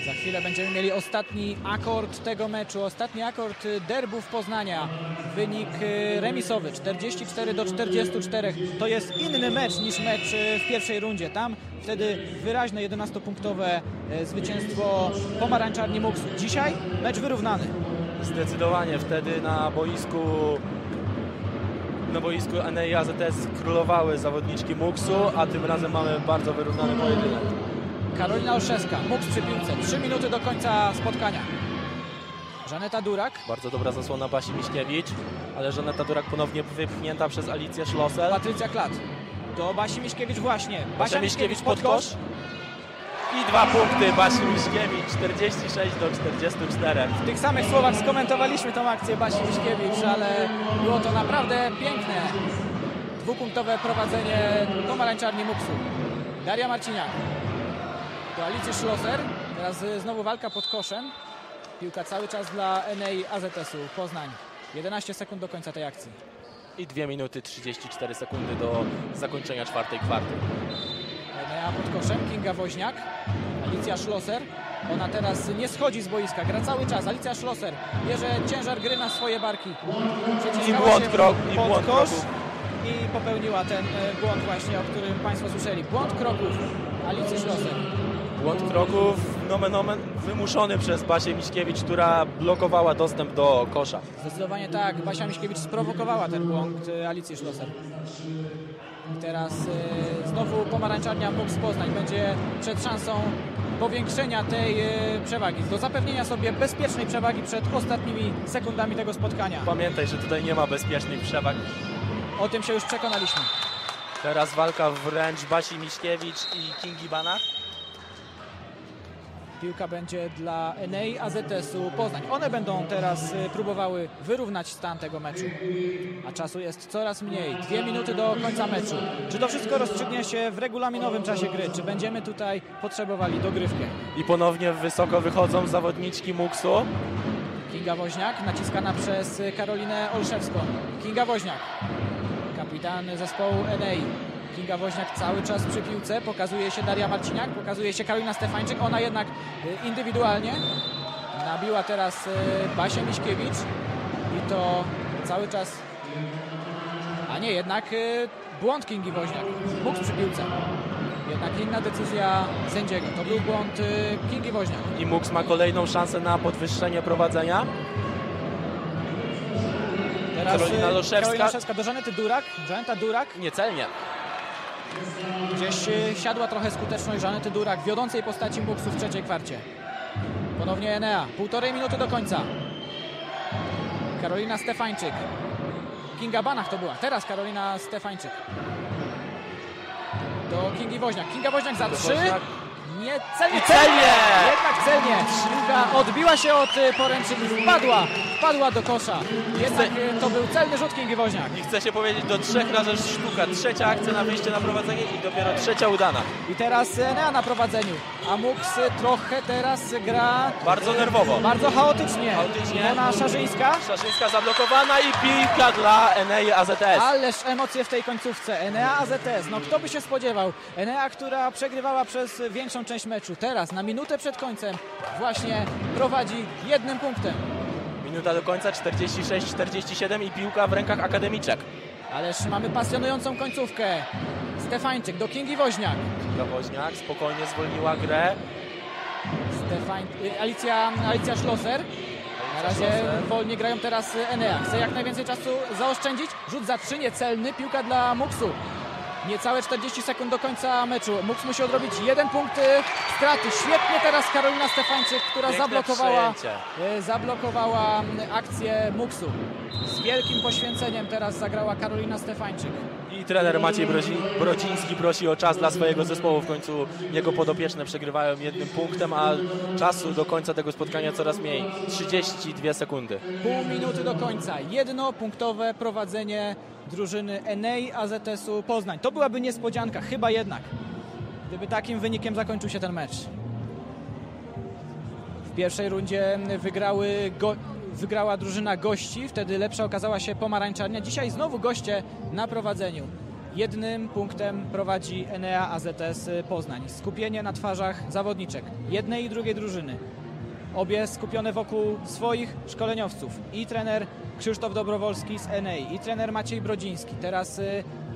Za chwilę będziemy mieli ostatni akord tego meczu, ostatni akord derbów Poznania. Wynik remisowy 44-44. To jest inny mecz niż mecz w pierwszej rundzie. Tam wtedy wyraźne 11-punktowe zwycięstwo Pomarańczarni MUKS. Dzisiaj mecz wyrównany. Zdecydowanie wtedy na boisku Enei AZS królowały zawodniczki MUKS-u, a tym razem mamy bardzo wyrównany pojedynek. Karolina Olszewska, MUKS przy piłce. 3 minuty do końca spotkania. Żaneta Durak. Bardzo dobra zasłona Basi Miśkiewicz, ale Żaneta Durak ponownie wypchnięta przez Alicję Szloser. Patrycja Klat. Do Basi Miśkiewicz właśnie. Basia Miśkiewicz pod kosz. I 2 punkty Basi Miśkiewicz, 46-44. W tych samych słowach skomentowaliśmy tą akcję Basi Miśkiewicz, ale było to naprawdę piękne. Dwupunktowe prowadzenie Pomarańczarni MUKS-u. Daria Marciniak. Do Alicji Szloser. Teraz znowu walka pod koszem. Piłka cały czas dla Enei AZS-u Poznań. 11 sekund do końca tej akcji. I 2 minuty 34 sekundy do zakończenia czwartej kwarty. Enea pod koszem, Kinga Woźniak, Alicja Szloser. Ona teraz nie schodzi z boiska, gra cały czas. Alicja Szloser bierze ciężar gry na swoje barki. I błąd kroku. I popełniła ten błąd właśnie, o którym Państwo słyszeli. Błąd kroków Alicji Szloser. Błąd kroków nomen omen wymuszony przez Basię Miśkiewicz, która blokowała dostęp do kosza. Zdecydowanie tak. Basia Miśkiewicz sprowokowała ten błąd Alicji Szloser. I teraz znowu Pomarańczarnia MUKS Poznań będzie przed szansą powiększenia tej przewagi, do zapewnienia sobie bezpiecznej przewagi przed ostatnimi sekundami tego spotkania. Pamiętaj, że tutaj nie ma bezpiecznych przewag. O tym się już przekonaliśmy. Teraz walka wręcz Basi Miśkiewicz i Kingi Banach. Piłka będzie dla Enei AZS-u Poznań. One będą teraz próbowały wyrównać stan tego meczu. A czasu jest coraz mniej. 2 minuty do końca meczu. Czy to wszystko rozstrzygnie się w regulaminowym czasie gry? Czy będziemy tutaj potrzebowali dogrywkę? I ponownie wysoko wychodzą zawodniczki MUKS-u. Kinga Woźniak naciskana przez Karolinę Olszewską. Kinga Woźniak, kapitan zespołu Enei. Kinga Woźniak cały czas przy piłce, pokazuje się Daria Marciniak, pokazuje się Karolina Stefańczyk, ona jednak indywidualnie nabiła teraz Basię Miśkiewicz i to cały czas, a nie, jednak błąd Kingi Woźniak, MUKS przy piłce. Jednak inna decyzja sędziego, to był błąd Kingi Woźniak. I MUKS ma kolejną szansę na podwyższenie prowadzenia. Teraz Karolina Loszewska do Żanety Durak, Żaneta Durak niecelnie. Gdzieś siadła trochę skuteczność Żanety Durak, wiodącej postaci MUKS-u w trzeciej kwarcie. Ponownie Enea, 1,5 minuty do końca. Karolina Stefańczyk. Kinga Banach to była, teraz Karolina Stefańczyk. Do Kingi Woźniak, Kinga Woźniak za 3. Nie, celnie! Jednak celnie! Śluga odbiła się od poręczy i wpadła do kosza. Jednak to był celny rzut Kingi Woźniak. I chcę się powiedzieć, do 3 razy sztuka. Trzecia akcja na wyjście na prowadzenie i dopiero trzecia udana. I teraz Enea na prowadzeniu. A MUKS trochę teraz gra... Bardzo nerwowo. Bardzo chaotycznie. Ona Szarzyńska. Szarzyńska zablokowana i piłka dla Enei AZS. Ależ emocje w tej końcówce. Enea AZS. No kto by się spodziewał? Enea, która przegrywała przez większą część meczu. Teraz na minutę przed końcem właśnie prowadzi 1 punktem. Minuta do końca, 46-47 i piłka w rękach akademiczek. Ależ mamy pasjonującą końcówkę. Stefańczyk do Kingi Woźniak. Kinga Woźniak spokojnie zwolniła grę. Alicja Szloser. Na razie wolniej grają teraz Enea. Chce jak najwięcej czasu zaoszczędzić. Rzut za 3, niecelny. Piłka dla MUKS-u. Niecałe 40 sekund do końca meczu. MUKS musi odrobić 1 punkt straty. Świetnie teraz Karolina Stefańczyk, która zablokowała akcję MUKS-u. Z wielkim poświęceniem teraz zagrała Karolina Stefańczyk. I trener Maciej Brodziński prosi o czas dla swojego zespołu. W końcu jego podopieczne przegrywają 1 punktem, a czasu do końca tego spotkania coraz mniej. 32 sekundy. Pół minuty do końca. 1-punktowe prowadzenie drużyny Enei AZS-u Poznań. To byłaby niespodzianka, chyba jednak, gdyby takim wynikiem zakończył się ten mecz. W pierwszej rundzie wygrała drużyna gości, wtedy lepsza okazała się Pomarańczarnia. Dzisiaj znowu goście na prowadzeniu. 1 punktem prowadzi Enea AZS Poznań. Skupienie na twarzach zawodniczek jednej i drugiej drużyny. Obie skupione wokół swoich szkoleniowców. I trener Krzysztof Dobrowolski z Enei, i trener Maciej Brodziński. Teraz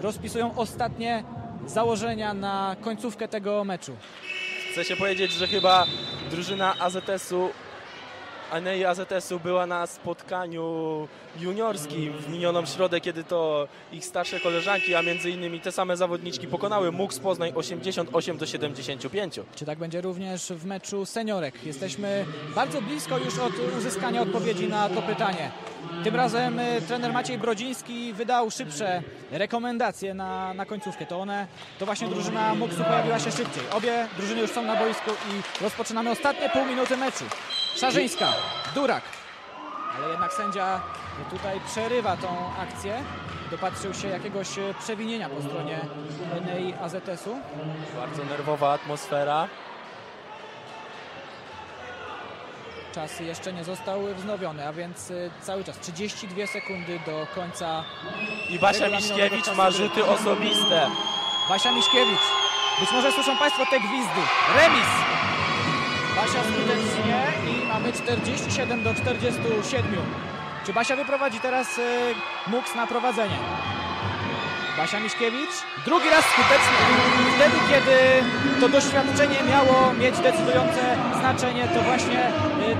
rozpisują ostatnie założenia na końcówkę tego meczu. Chcę się powiedzieć, że chyba drużyna AZS-u Enei AZS-u była na spotkaniu juniorskim w minioną środę, kiedy to ich starsze koleżanki, a między innymi te same zawodniczki pokonały MUKS Poznań 88-75. Czy tak będzie również w meczu seniorek? Jesteśmy bardzo blisko już od uzyskania odpowiedzi na to pytanie. Tym razem trener Maciej Brodziński wydał szybsze rekomendacje na końcówkę. To właśnie drużyna MUKS-u pojawiła się szybciej. Obie drużyny już są na boisku i rozpoczynamy ostatnie pół minuty meczu. Szarzyńska, Durak, ale jednak sędzia tutaj przerywa tą akcję. Dopatrzył się jakiegoś przewinienia po stronie Enei AZS-u. Bardzo nerwowa atmosfera. Czas jeszcze nie został wznowiony, a więc cały czas 32 sekundy do końca. I Basia Miśkiewicz ma rzuty osobiste. Basia Miśkiewicz. Być może słyszą Państwo te gwizdy. Remis. Basia skutecznie i mamy 47 do 47. Czy Basia wyprowadzi teraz MUKS na prowadzenie? Basia Miśkiewicz drugi raz skutecznie. Wtedy, kiedy to doświadczenie miało mieć decydujące znaczenie, to właśnie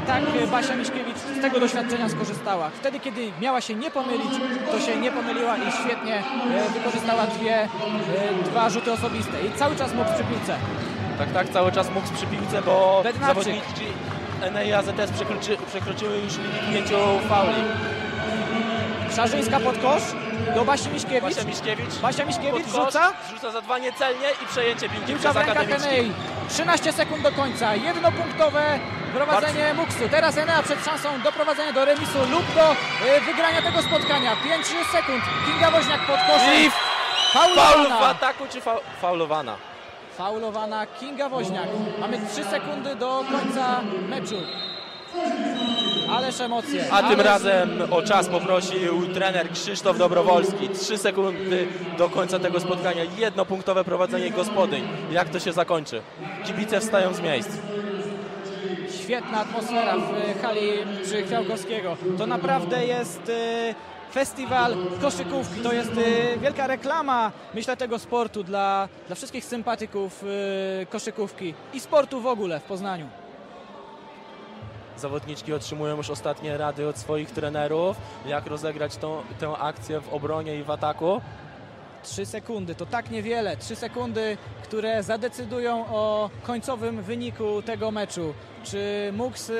tak Basia Miśkiewicz z tego doświadczenia skorzystała. Wtedy, kiedy miała się nie pomylić, to się nie pomyliła i świetnie wykorzystała dwa rzuty osobiste. I cały czas MUKS przy piłce. Tak, tak, cały czas MUKS przy piłce, bo zawodniczki Enei AZS przekroczyły już limit 5 fauli. Szarzyńska pod kosz do Basi Miśkiewicz. Basia Miśkiewicz rzuca. Rzuca za dwa niecelnie i przejęcie piłki przez akademicki. 13 sekund do końca. 1-punktowe prowadzenie MUKS-u. Teraz Enea przed szansą doprowadzenia do remisu lub do wygrania tego spotkania. 5 sekund. Kinga Woźniak pod koszem. Faulowana. W ataku czy faulowana? Faulowana Kinga Woźniak. Mamy 3 sekundy do końca meczu. Ależ emocje. A tym razem o czas poprosił trener Krzysztof Dobrowolski. 3 sekundy do końca tego spotkania. 1-punktowe prowadzenie gospodyń. Jak to się zakończy? Kibice wstają z miejsc. Świetna atmosfera w hali przy Kwiałkowskiego. To naprawdę jest festiwal koszykówki. To jest wielka reklama, myślę, tego sportu dla wszystkich sympatyków koszykówki i sportu w ogóle w Poznaniu. Zawodniczki otrzymują już ostatnie rady od swoich trenerów, jak rozegrać tę akcję w obronie i w ataku. 3 sekundy, to tak niewiele. 3 sekundy, które zadecydują o końcowym wyniku tego meczu. Czy MUKS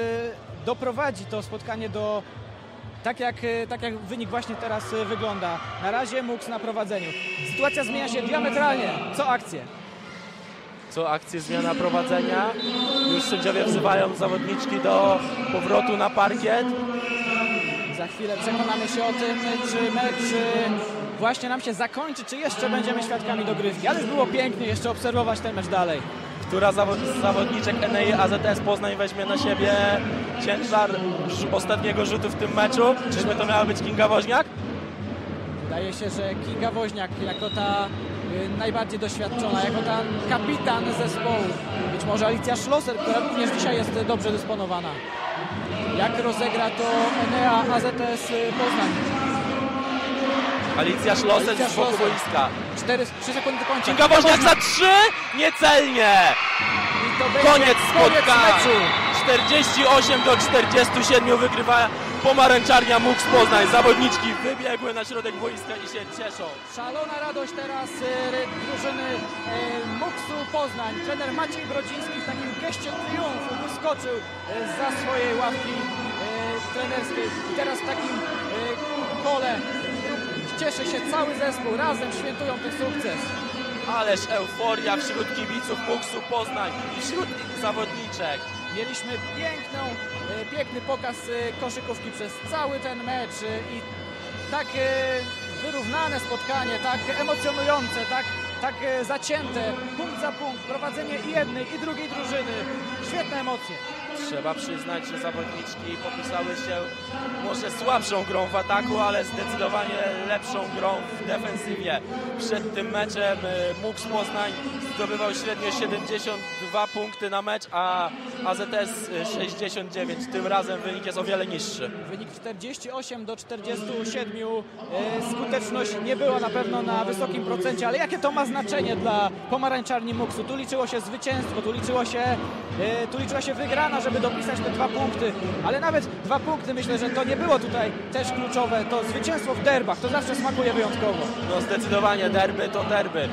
doprowadzi to spotkanie do... Tak jak wynik właśnie teraz wygląda. Na razie MUKS na prowadzeniu. Sytuacja zmienia się diametralnie. Co akcje, zmiana prowadzenia. Już sędziowie wzywają zawodniczki do powrotu na parkiet. Za chwilę przekonamy się o tym, czy mecz właśnie nam się zakończy, czy jeszcze będziemy świadkami dogrywki. Ale było pięknie jeszcze obserwować ten mecz dalej. Która z zawodniczek Enei AZS Poznań weźmie na siebie ciężar ostatniego rzutu w tym meczu? Czyżby to miała być Kinga Woźniak? Wydaje się, że Kinga Woźniak jako ta najbardziej doświadczona, jako ta kapitan zespołu. Być może Alicja Szloser, która również dzisiaj jest dobrze dysponowana. Jak rozegra to Enea AZS Poznań? Alicja Szloser z boku boiska. 3 sekundy końca. Kinga Woźniak za 3! Niecelnie! I to koniec spotkania! 48 do 47 wygrywa Pomarańczarnia MUKS Poznań. Zawodniczki wybiegły na środek boiska i się cieszą. Szalona radość teraz drużyny MUKS-u Poznań. Trener Maciej Brodziński w takim geście triumfu wyskoczył za swojej ławki trenerskiej. I teraz w takim kole cieszy się cały zespół. Razem świętują ten sukces. Ależ euforia wśród kibiców MUKS-u Poznań i wśród zawodniczek. Mieliśmy piękny pokaz koszykówki przez cały ten mecz i tak wyrównane spotkanie, tak emocjonujące, tak zacięte, punkt za punkt, prowadzenie i jednej i drugiej drużyny. Świetne emocje. Trzeba przyznać, że zawodniczki popisały się może słabszą grą w ataku, ale zdecydowanie lepszą grą w defensywie. Przed tym meczem MUKS Poznań zdobywał średnio 72 punkty na mecz, a AZS 69. Tym razem wynik jest o wiele niższy. Wynik 48-47. Skuteczność nie była na pewno na wysokim procencie, ale jakie to ma znaczenie dla pomarańczarni MUKS-u? Tu liczyło się zwycięstwo, tu liczyła się wygrana, żeby dopisać te 2 punkty, ale nawet 2 punkty myślę, że to nie było tutaj też kluczowe. To zwycięstwo w derbach, to zawsze smakuje wyjątkowo. No zdecydowanie derby to derby.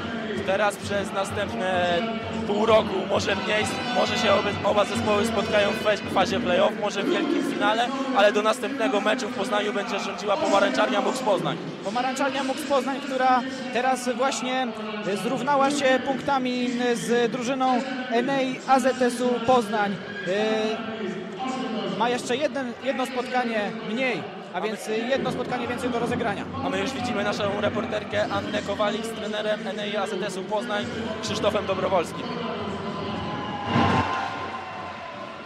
Teraz przez następne pół roku, może mniej, może się oba zespoły spotkają w fazie play-off, może w wielkim finale, ale do następnego meczu w Poznaniu będzie rządziła pomarańczarnia MUKS Poznań. Pomarańczarnia MUKS Poznań, która teraz właśnie zrównała się punktami z drużyną Enei AZS-u Poznań. Ma jeszcze jedno spotkanie mniej. A więc jedno spotkanie więcej do rozegrania. A my już widzimy naszą reporterkę Annę Kowalik z trenerem Enei AZS-u Poznań Krzysztofem Dobrowolskim.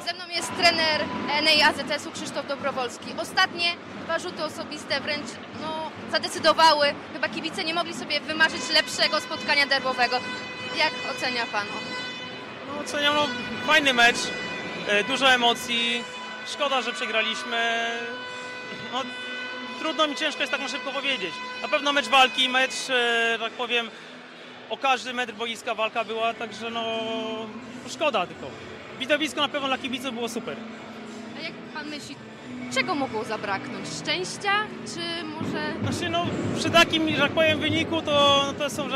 Ze mną jest trener Enei AZS-u Krzysztof Dobrowolski. Ostatnie dwa rzuty osobiste wręcz zadecydowały. Chyba kibice nie mogli sobie wymarzyć lepszego spotkania derbowego. Jak ocenia pan? No, oceniam fajny mecz, dużo emocji. Szkoda, że przegraliśmy. No, trudno mi, ciężko jest tak na szybko powiedzieć. Na pewno mecz walki, tak powiem, o każdy metr boiska walka była, także szkoda tylko. Widowisko na pewno dla kibiców było super. A jak pan myśli, czego mogło zabraknąć? Szczęścia, czy może... przy takim, wyniku to są,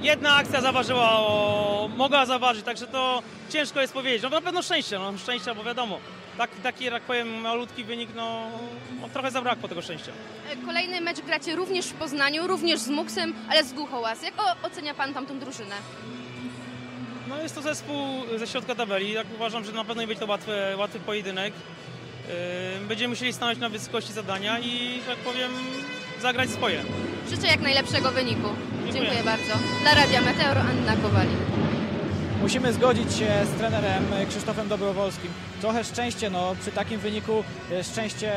jedna akcja zaważyła, mogła zaważyć, także to ciężko jest powiedzieć. No na pewno szczęścia, bo wiadomo. Taki, malutki wynik, trochę zabrakło tego szczęścia. Kolejny mecz gracie również w Poznaniu, również z MUKS-em, ale z Głuchołaz. Jak ocenia pan tamtą drużynę? No jest to zespół ze środka tabeli. Jak uważam, że na pewno nie będzie to łatwy pojedynek. Będziemy musieli stanąć na wysokości zadania i, zagrać swoje. Życzę jak najlepszego wyniku. Dziękuję bardzo. Dla Radia Meteor, Anna Kowalik. Musimy zgodzić się z trenerem Krzysztofem Dobrowolskim. Trochę szczęście, przy takim wyniku szczęście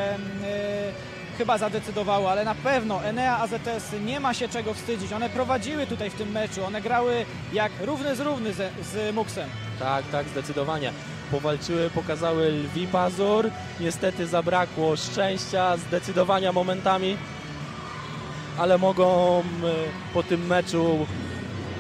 chyba zadecydowało, ale na pewno Enea AZS nie ma się czego wstydzić. One prowadziły tutaj w tym meczu, one grały jak równy z MUKS-em. Tak, zdecydowanie. Powalczyły, pokazały lwi pazur. Niestety zabrakło szczęścia, zdecydowania momentami, ale mogą po tym meczu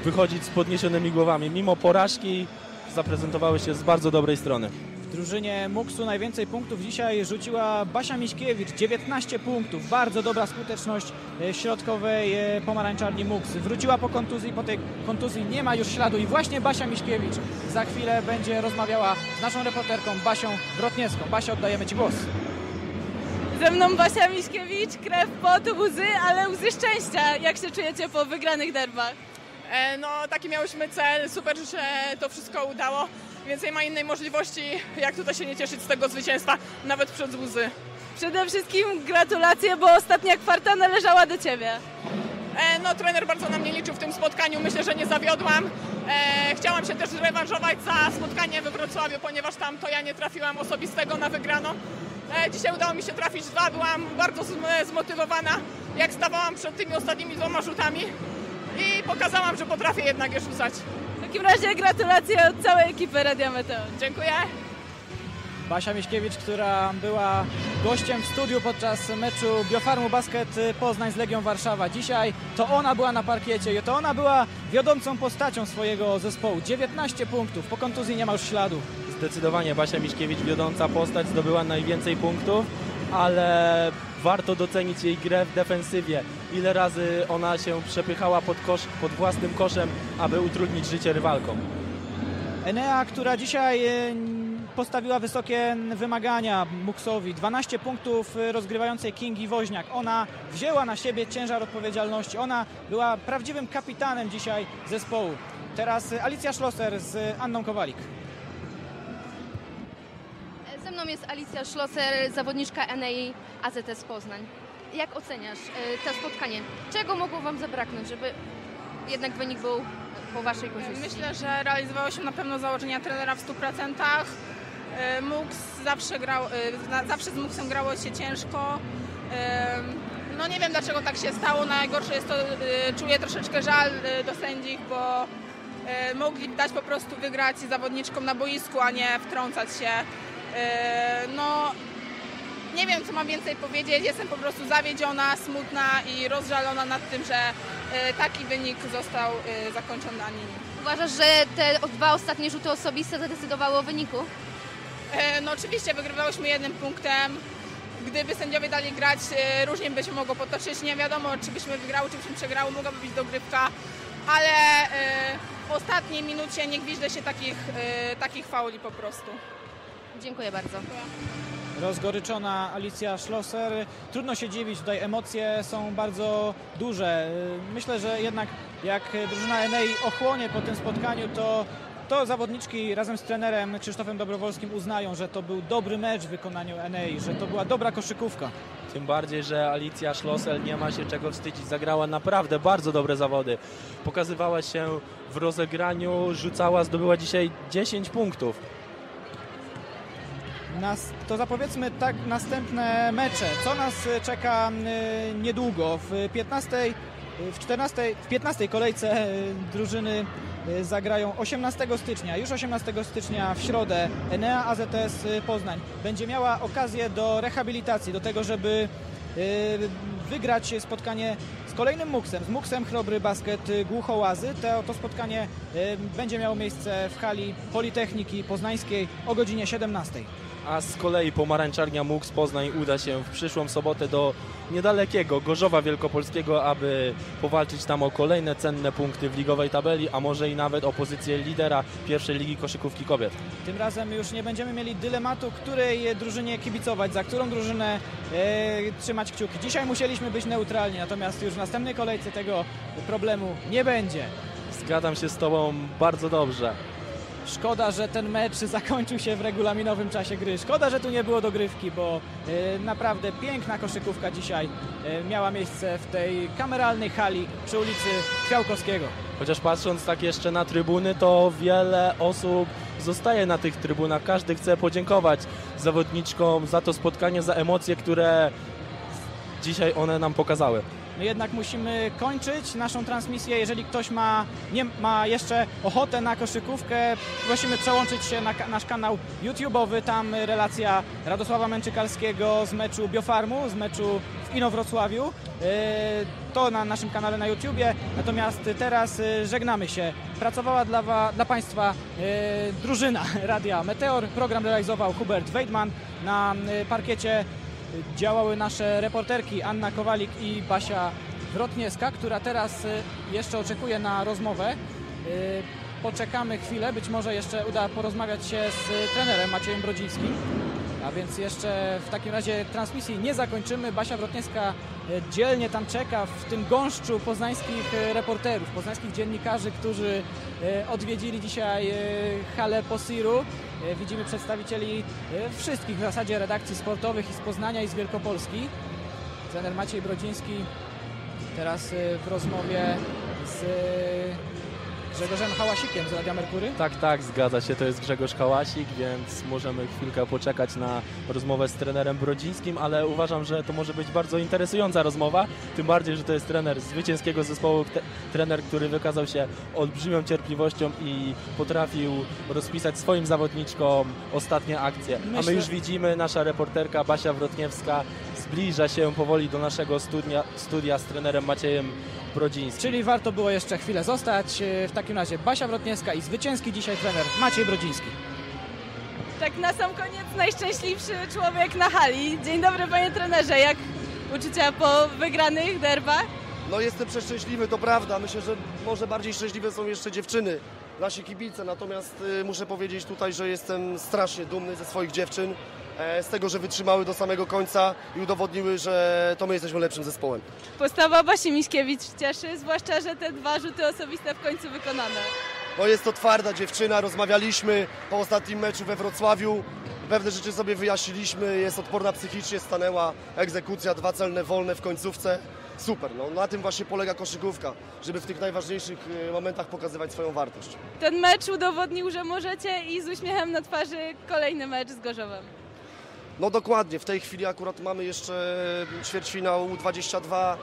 wychodzić z podniesionymi głowami. Mimo porażki zaprezentowały się z bardzo dobrej strony. W drużynie MUKS-u najwięcej punktów dzisiaj rzuciła Basia Miśkiewicz, 19 punktów. Bardzo dobra skuteczność środkowej pomarańczarni MUKS. Wróciła po kontuzji, po tej kontuzji nie ma już śladu i właśnie Basia Miśkiewicz za chwilę będzie rozmawiała z naszą reporterką Basią Wrotniewską. Basia, oddajemy Ci głos. Ze mną Basia Miśkiewicz, krew, pot, łzy, ale łzy szczęścia. Jak się czujecie po wygranych derbach? No taki miałyśmy cel, super, że się to wszystko udało, więc nie ma innej możliwości, jak tutaj się nie cieszyć z tego zwycięstwa, nawet przez łzy. Przede wszystkim gratulacje, bo ostatnia kwarta należała do Ciebie. No trener bardzo na mnie liczył w tym spotkaniu, myślę, że nie zawiodłam. Chciałam się też zrewanżować za spotkanie we Wrocławiu, ponieważ tam to ja nie trafiłam osobistego na wygraną. Dzisiaj udało mi się trafić 2, byłam bardzo zmotywowana, jak stawałam przed tymi ostatnimi 2 rzutami. I pokazałam, że potrafię jednak je rzucać. W takim razie gratulacje od całej ekipy Radia Meteor. Dziękuję. Basia Miśkiewicz, która była gościem w studiu podczas meczu Biofarmu Basket Poznań z Legią Warszawa. Dzisiaj to ona była na parkiecie i to ona była wiodącą postacią swojego zespołu. 19 punktów, po kontuzji nie ma już śladu. Zdecydowanie Basia Miśkiewicz, wiodąca postać, zdobyła najwięcej punktów. ale warto docenić jej grę w defensywie. Ile razy ona się przepychała pod własnym koszem, aby utrudnić życie rywalkom. Enea, która dzisiaj postawiła wysokie wymagania Muksowi. 12 punktów rozgrywającej Kingi Woźniak. Ona wzięła na siebie ciężar odpowiedzialności. Ona była prawdziwym kapitanem dzisiaj zespołu. Teraz Alicja Szloser z Anną Kowalik. Ze mną jest Alicja Szloser, zawodniczka Enei AZS Poznań. Jak oceniasz to spotkanie? Czego mogło wam zabraknąć, żeby jednak wynik był po waszej korzyści? Myślę, że realizowało się na pewno założenia trenera w 100%. MUKS zawsze z MUKS-em grało się ciężko. No nie wiem, dlaczego tak się stało. Najgorsze jest to, czuję troszeczkę żal do sędziów, bo mogli dać po prostu wygrać zawodniczkom na boisku, a nie wtrącać się. No nie wiem, co mam więcej powiedzieć. Jestem po prostu zawiedziona, smutna i rozżalona nad tym, że taki wynik został zakończony, a nie nic. Uważasz, że te dwa ostatnie rzuty osobiste zadecydowały o wyniku? No oczywiście, wygrywałyśmy jednym punktem. Gdyby sędziowie dali grać, różnie by się mogło potoczyć. Nie wiadomo, czy byśmy wygrały, czy byśmy przegrały. Mogłaby być dogrywka, ale w ostatniej minucie nie gwiżdżę się takich fauli po prostu. Dziękuję bardzo. Rozgoryczona Alicja Szloser. Trudno się dziwić, tutaj emocje są bardzo duże. Myślę, że jednak jak drużyna Enei ochłonie po tym spotkaniu, to zawodniczki razem z trenerem Krzysztofem Dobrowolskim uznają, że to był dobry mecz w wykonaniu Enei, że to była dobra koszykówka. Tym bardziej, że Alicja Szloser nie ma się czego wstydzić. Zagrała naprawdę bardzo dobre zawody. Pokazywała się w rozegraniu, rzucała, zdobyła dzisiaj 10 punktów. To zapowiedzmy tak następne mecze. Co nas czeka niedługo? W 15 kolejce drużyny zagrają 18 stycznia. Już 18 stycznia w środę Enea AZS Poznań będzie miała okazję do rehabilitacji, do tego, żeby wygrać spotkanie z kolejnym MUKS-em, z MUKS-em Chrobry Basket Głuchołazy. To spotkanie będzie miało miejsce w hali Politechniki Poznańskiej o godzinie 17. A z kolei Pomarańczarnia MUKS Poznań uda się w przyszłą sobotę do niedalekiego Gorzowa Wielkopolskiego, aby powalczyć tam o kolejne cenne punkty w ligowej tabeli, a może i nawet o pozycję lidera pierwszej ligi koszykówki kobiet. Tym razem już nie będziemy mieli dylematu, której drużynie kibicować, za którą drużynę trzymać kciuki. Dzisiaj musieliśmy być neutralni, natomiast już w następnej kolejce tego problemu nie będzie. Zgadzam się z tobą bardzo dobrze. Szkoda, że ten mecz zakończył się w regulaminowym czasie gry. Szkoda, że tu nie było dogrywki, bo naprawdę piękna koszykówka dzisiaj miała miejsce w tej kameralnej hali przy ulicy Kwiałkowskiego. Chociaż patrząc tak jeszcze na trybuny, to wiele osób zostaje na tych trybunach. Każdy chce podziękować zawodniczkom za to spotkanie, za emocje, które dzisiaj one nam pokazały. My jednak musimy kończyć naszą transmisję. Jeżeli ktoś nie ma jeszcze ochotę na koszykówkę, prosimy przełączyć się na nasz kanał YouTube'owy. Tam relacja Radosława Męczykalskiego z meczu Biofarmu, z meczu w Inowrocławiu. To na naszym kanale na YouTubie. Natomiast teraz żegnamy się. Pracowała dla Państwa drużyna Radia Meteor. Program realizował Hubert Weydmann. Na parkiecie działały nasze reporterki Anna Kowalik i Basia Wrotniewska, która teraz jeszcze oczekuje na rozmowę. Poczekamy chwilę, być może jeszcze uda porozmawiać się z trenerem Maciejem Brodzińskim. A więc jeszcze w takim razie transmisji nie zakończymy. Basia Wrotniewska dzielnie tam czeka w tym gąszczu poznańskich reporterów, poznańskich dziennikarzy, którzy odwiedzili dzisiaj halę Posiru. Widzimy przedstawicieli wszystkich w zasadzie redakcji sportowych i z Poznania, i z Wielkopolski. Trener Maciej Brodziński teraz w rozmowie z Grzegorzem Hałasikiem z Radia Merkury. Tak, zgadza się, to jest Grzegorz Hałasik, więc możemy chwilkę poczekać na rozmowę z trenerem Brodzińskim, ale uważam, że to może być bardzo interesująca rozmowa, tym bardziej, że to jest trener zwycięskiego zespołu, trener, który wykazał się olbrzymią cierpliwością i potrafił rozpisać swoim zawodniczkom ostatnie akcje. A my już widzimy, nasza reporterka Basia Wrotniewska zbliża się powoli do naszego studia z trenerem Maciejem Brodziński. Czyli warto było jeszcze chwilę zostać. W takim razie Basia Wrotniewska i zwycięski dzisiaj trener Maciej Brodziński. Tak na sam koniec najszczęśliwszy człowiek na hali. Dzień dobry, panie trenerze. Jak uczucia po wygranych derbach? No jestem przeszczęśliwy, to prawda. Myślę, że może bardziej szczęśliwe są jeszcze dziewczyny, nasi kibice. Natomiast muszę powiedzieć tutaj, że jestem strasznie dumny ze swoich dziewczyn, z tego, że wytrzymały do samego końca i udowodniły, że to my jesteśmy lepszym zespołem. Postawa Basi Miśkiewicz cieszy, zwłaszcza, że te dwa rzuty osobiste w końcu wykonane. No jest to twarda dziewczyna, rozmawialiśmy po ostatnim meczu we Wrocławiu, pewne rzeczy sobie wyjaśniliśmy, jest odporna psychicznie, stanęła, egzekucja, dwa celne wolne w końcówce. Super, no na tym właśnie polega koszykówka, żeby w tych najważniejszych momentach pokazywać swoją wartość. Ten mecz udowodnił, że możecie, i z uśmiechem na twarzy kolejny mecz z Gorzowem. No dokładnie, w tej chwili akurat mamy jeszcze ćwierćfinał U22,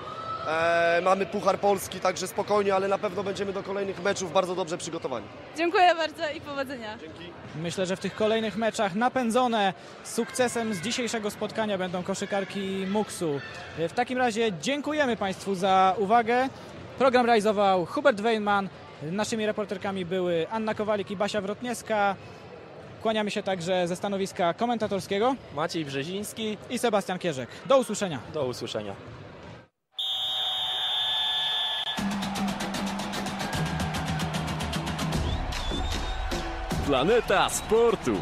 mamy Puchar Polski, także spokojnie, ale na pewno będziemy do kolejnych meczów bardzo dobrze przygotowani. Dziękuję bardzo i powodzenia. Dzięki. Myślę, że w tych kolejnych meczach napędzone sukcesem z dzisiejszego spotkania będą koszykarki MUKS-u. W takim razie dziękujemy Państwu za uwagę. Program realizował Hubert Weydmann, naszymi reporterkami były Anna Kowalik i Basia Wrotniewska. Kłaniamy się także ze stanowiska komentatorskiego Maciej Brzeziński i Sebastian Kierzek. Do usłyszenia. Do usłyszenia. Planeta Sportu.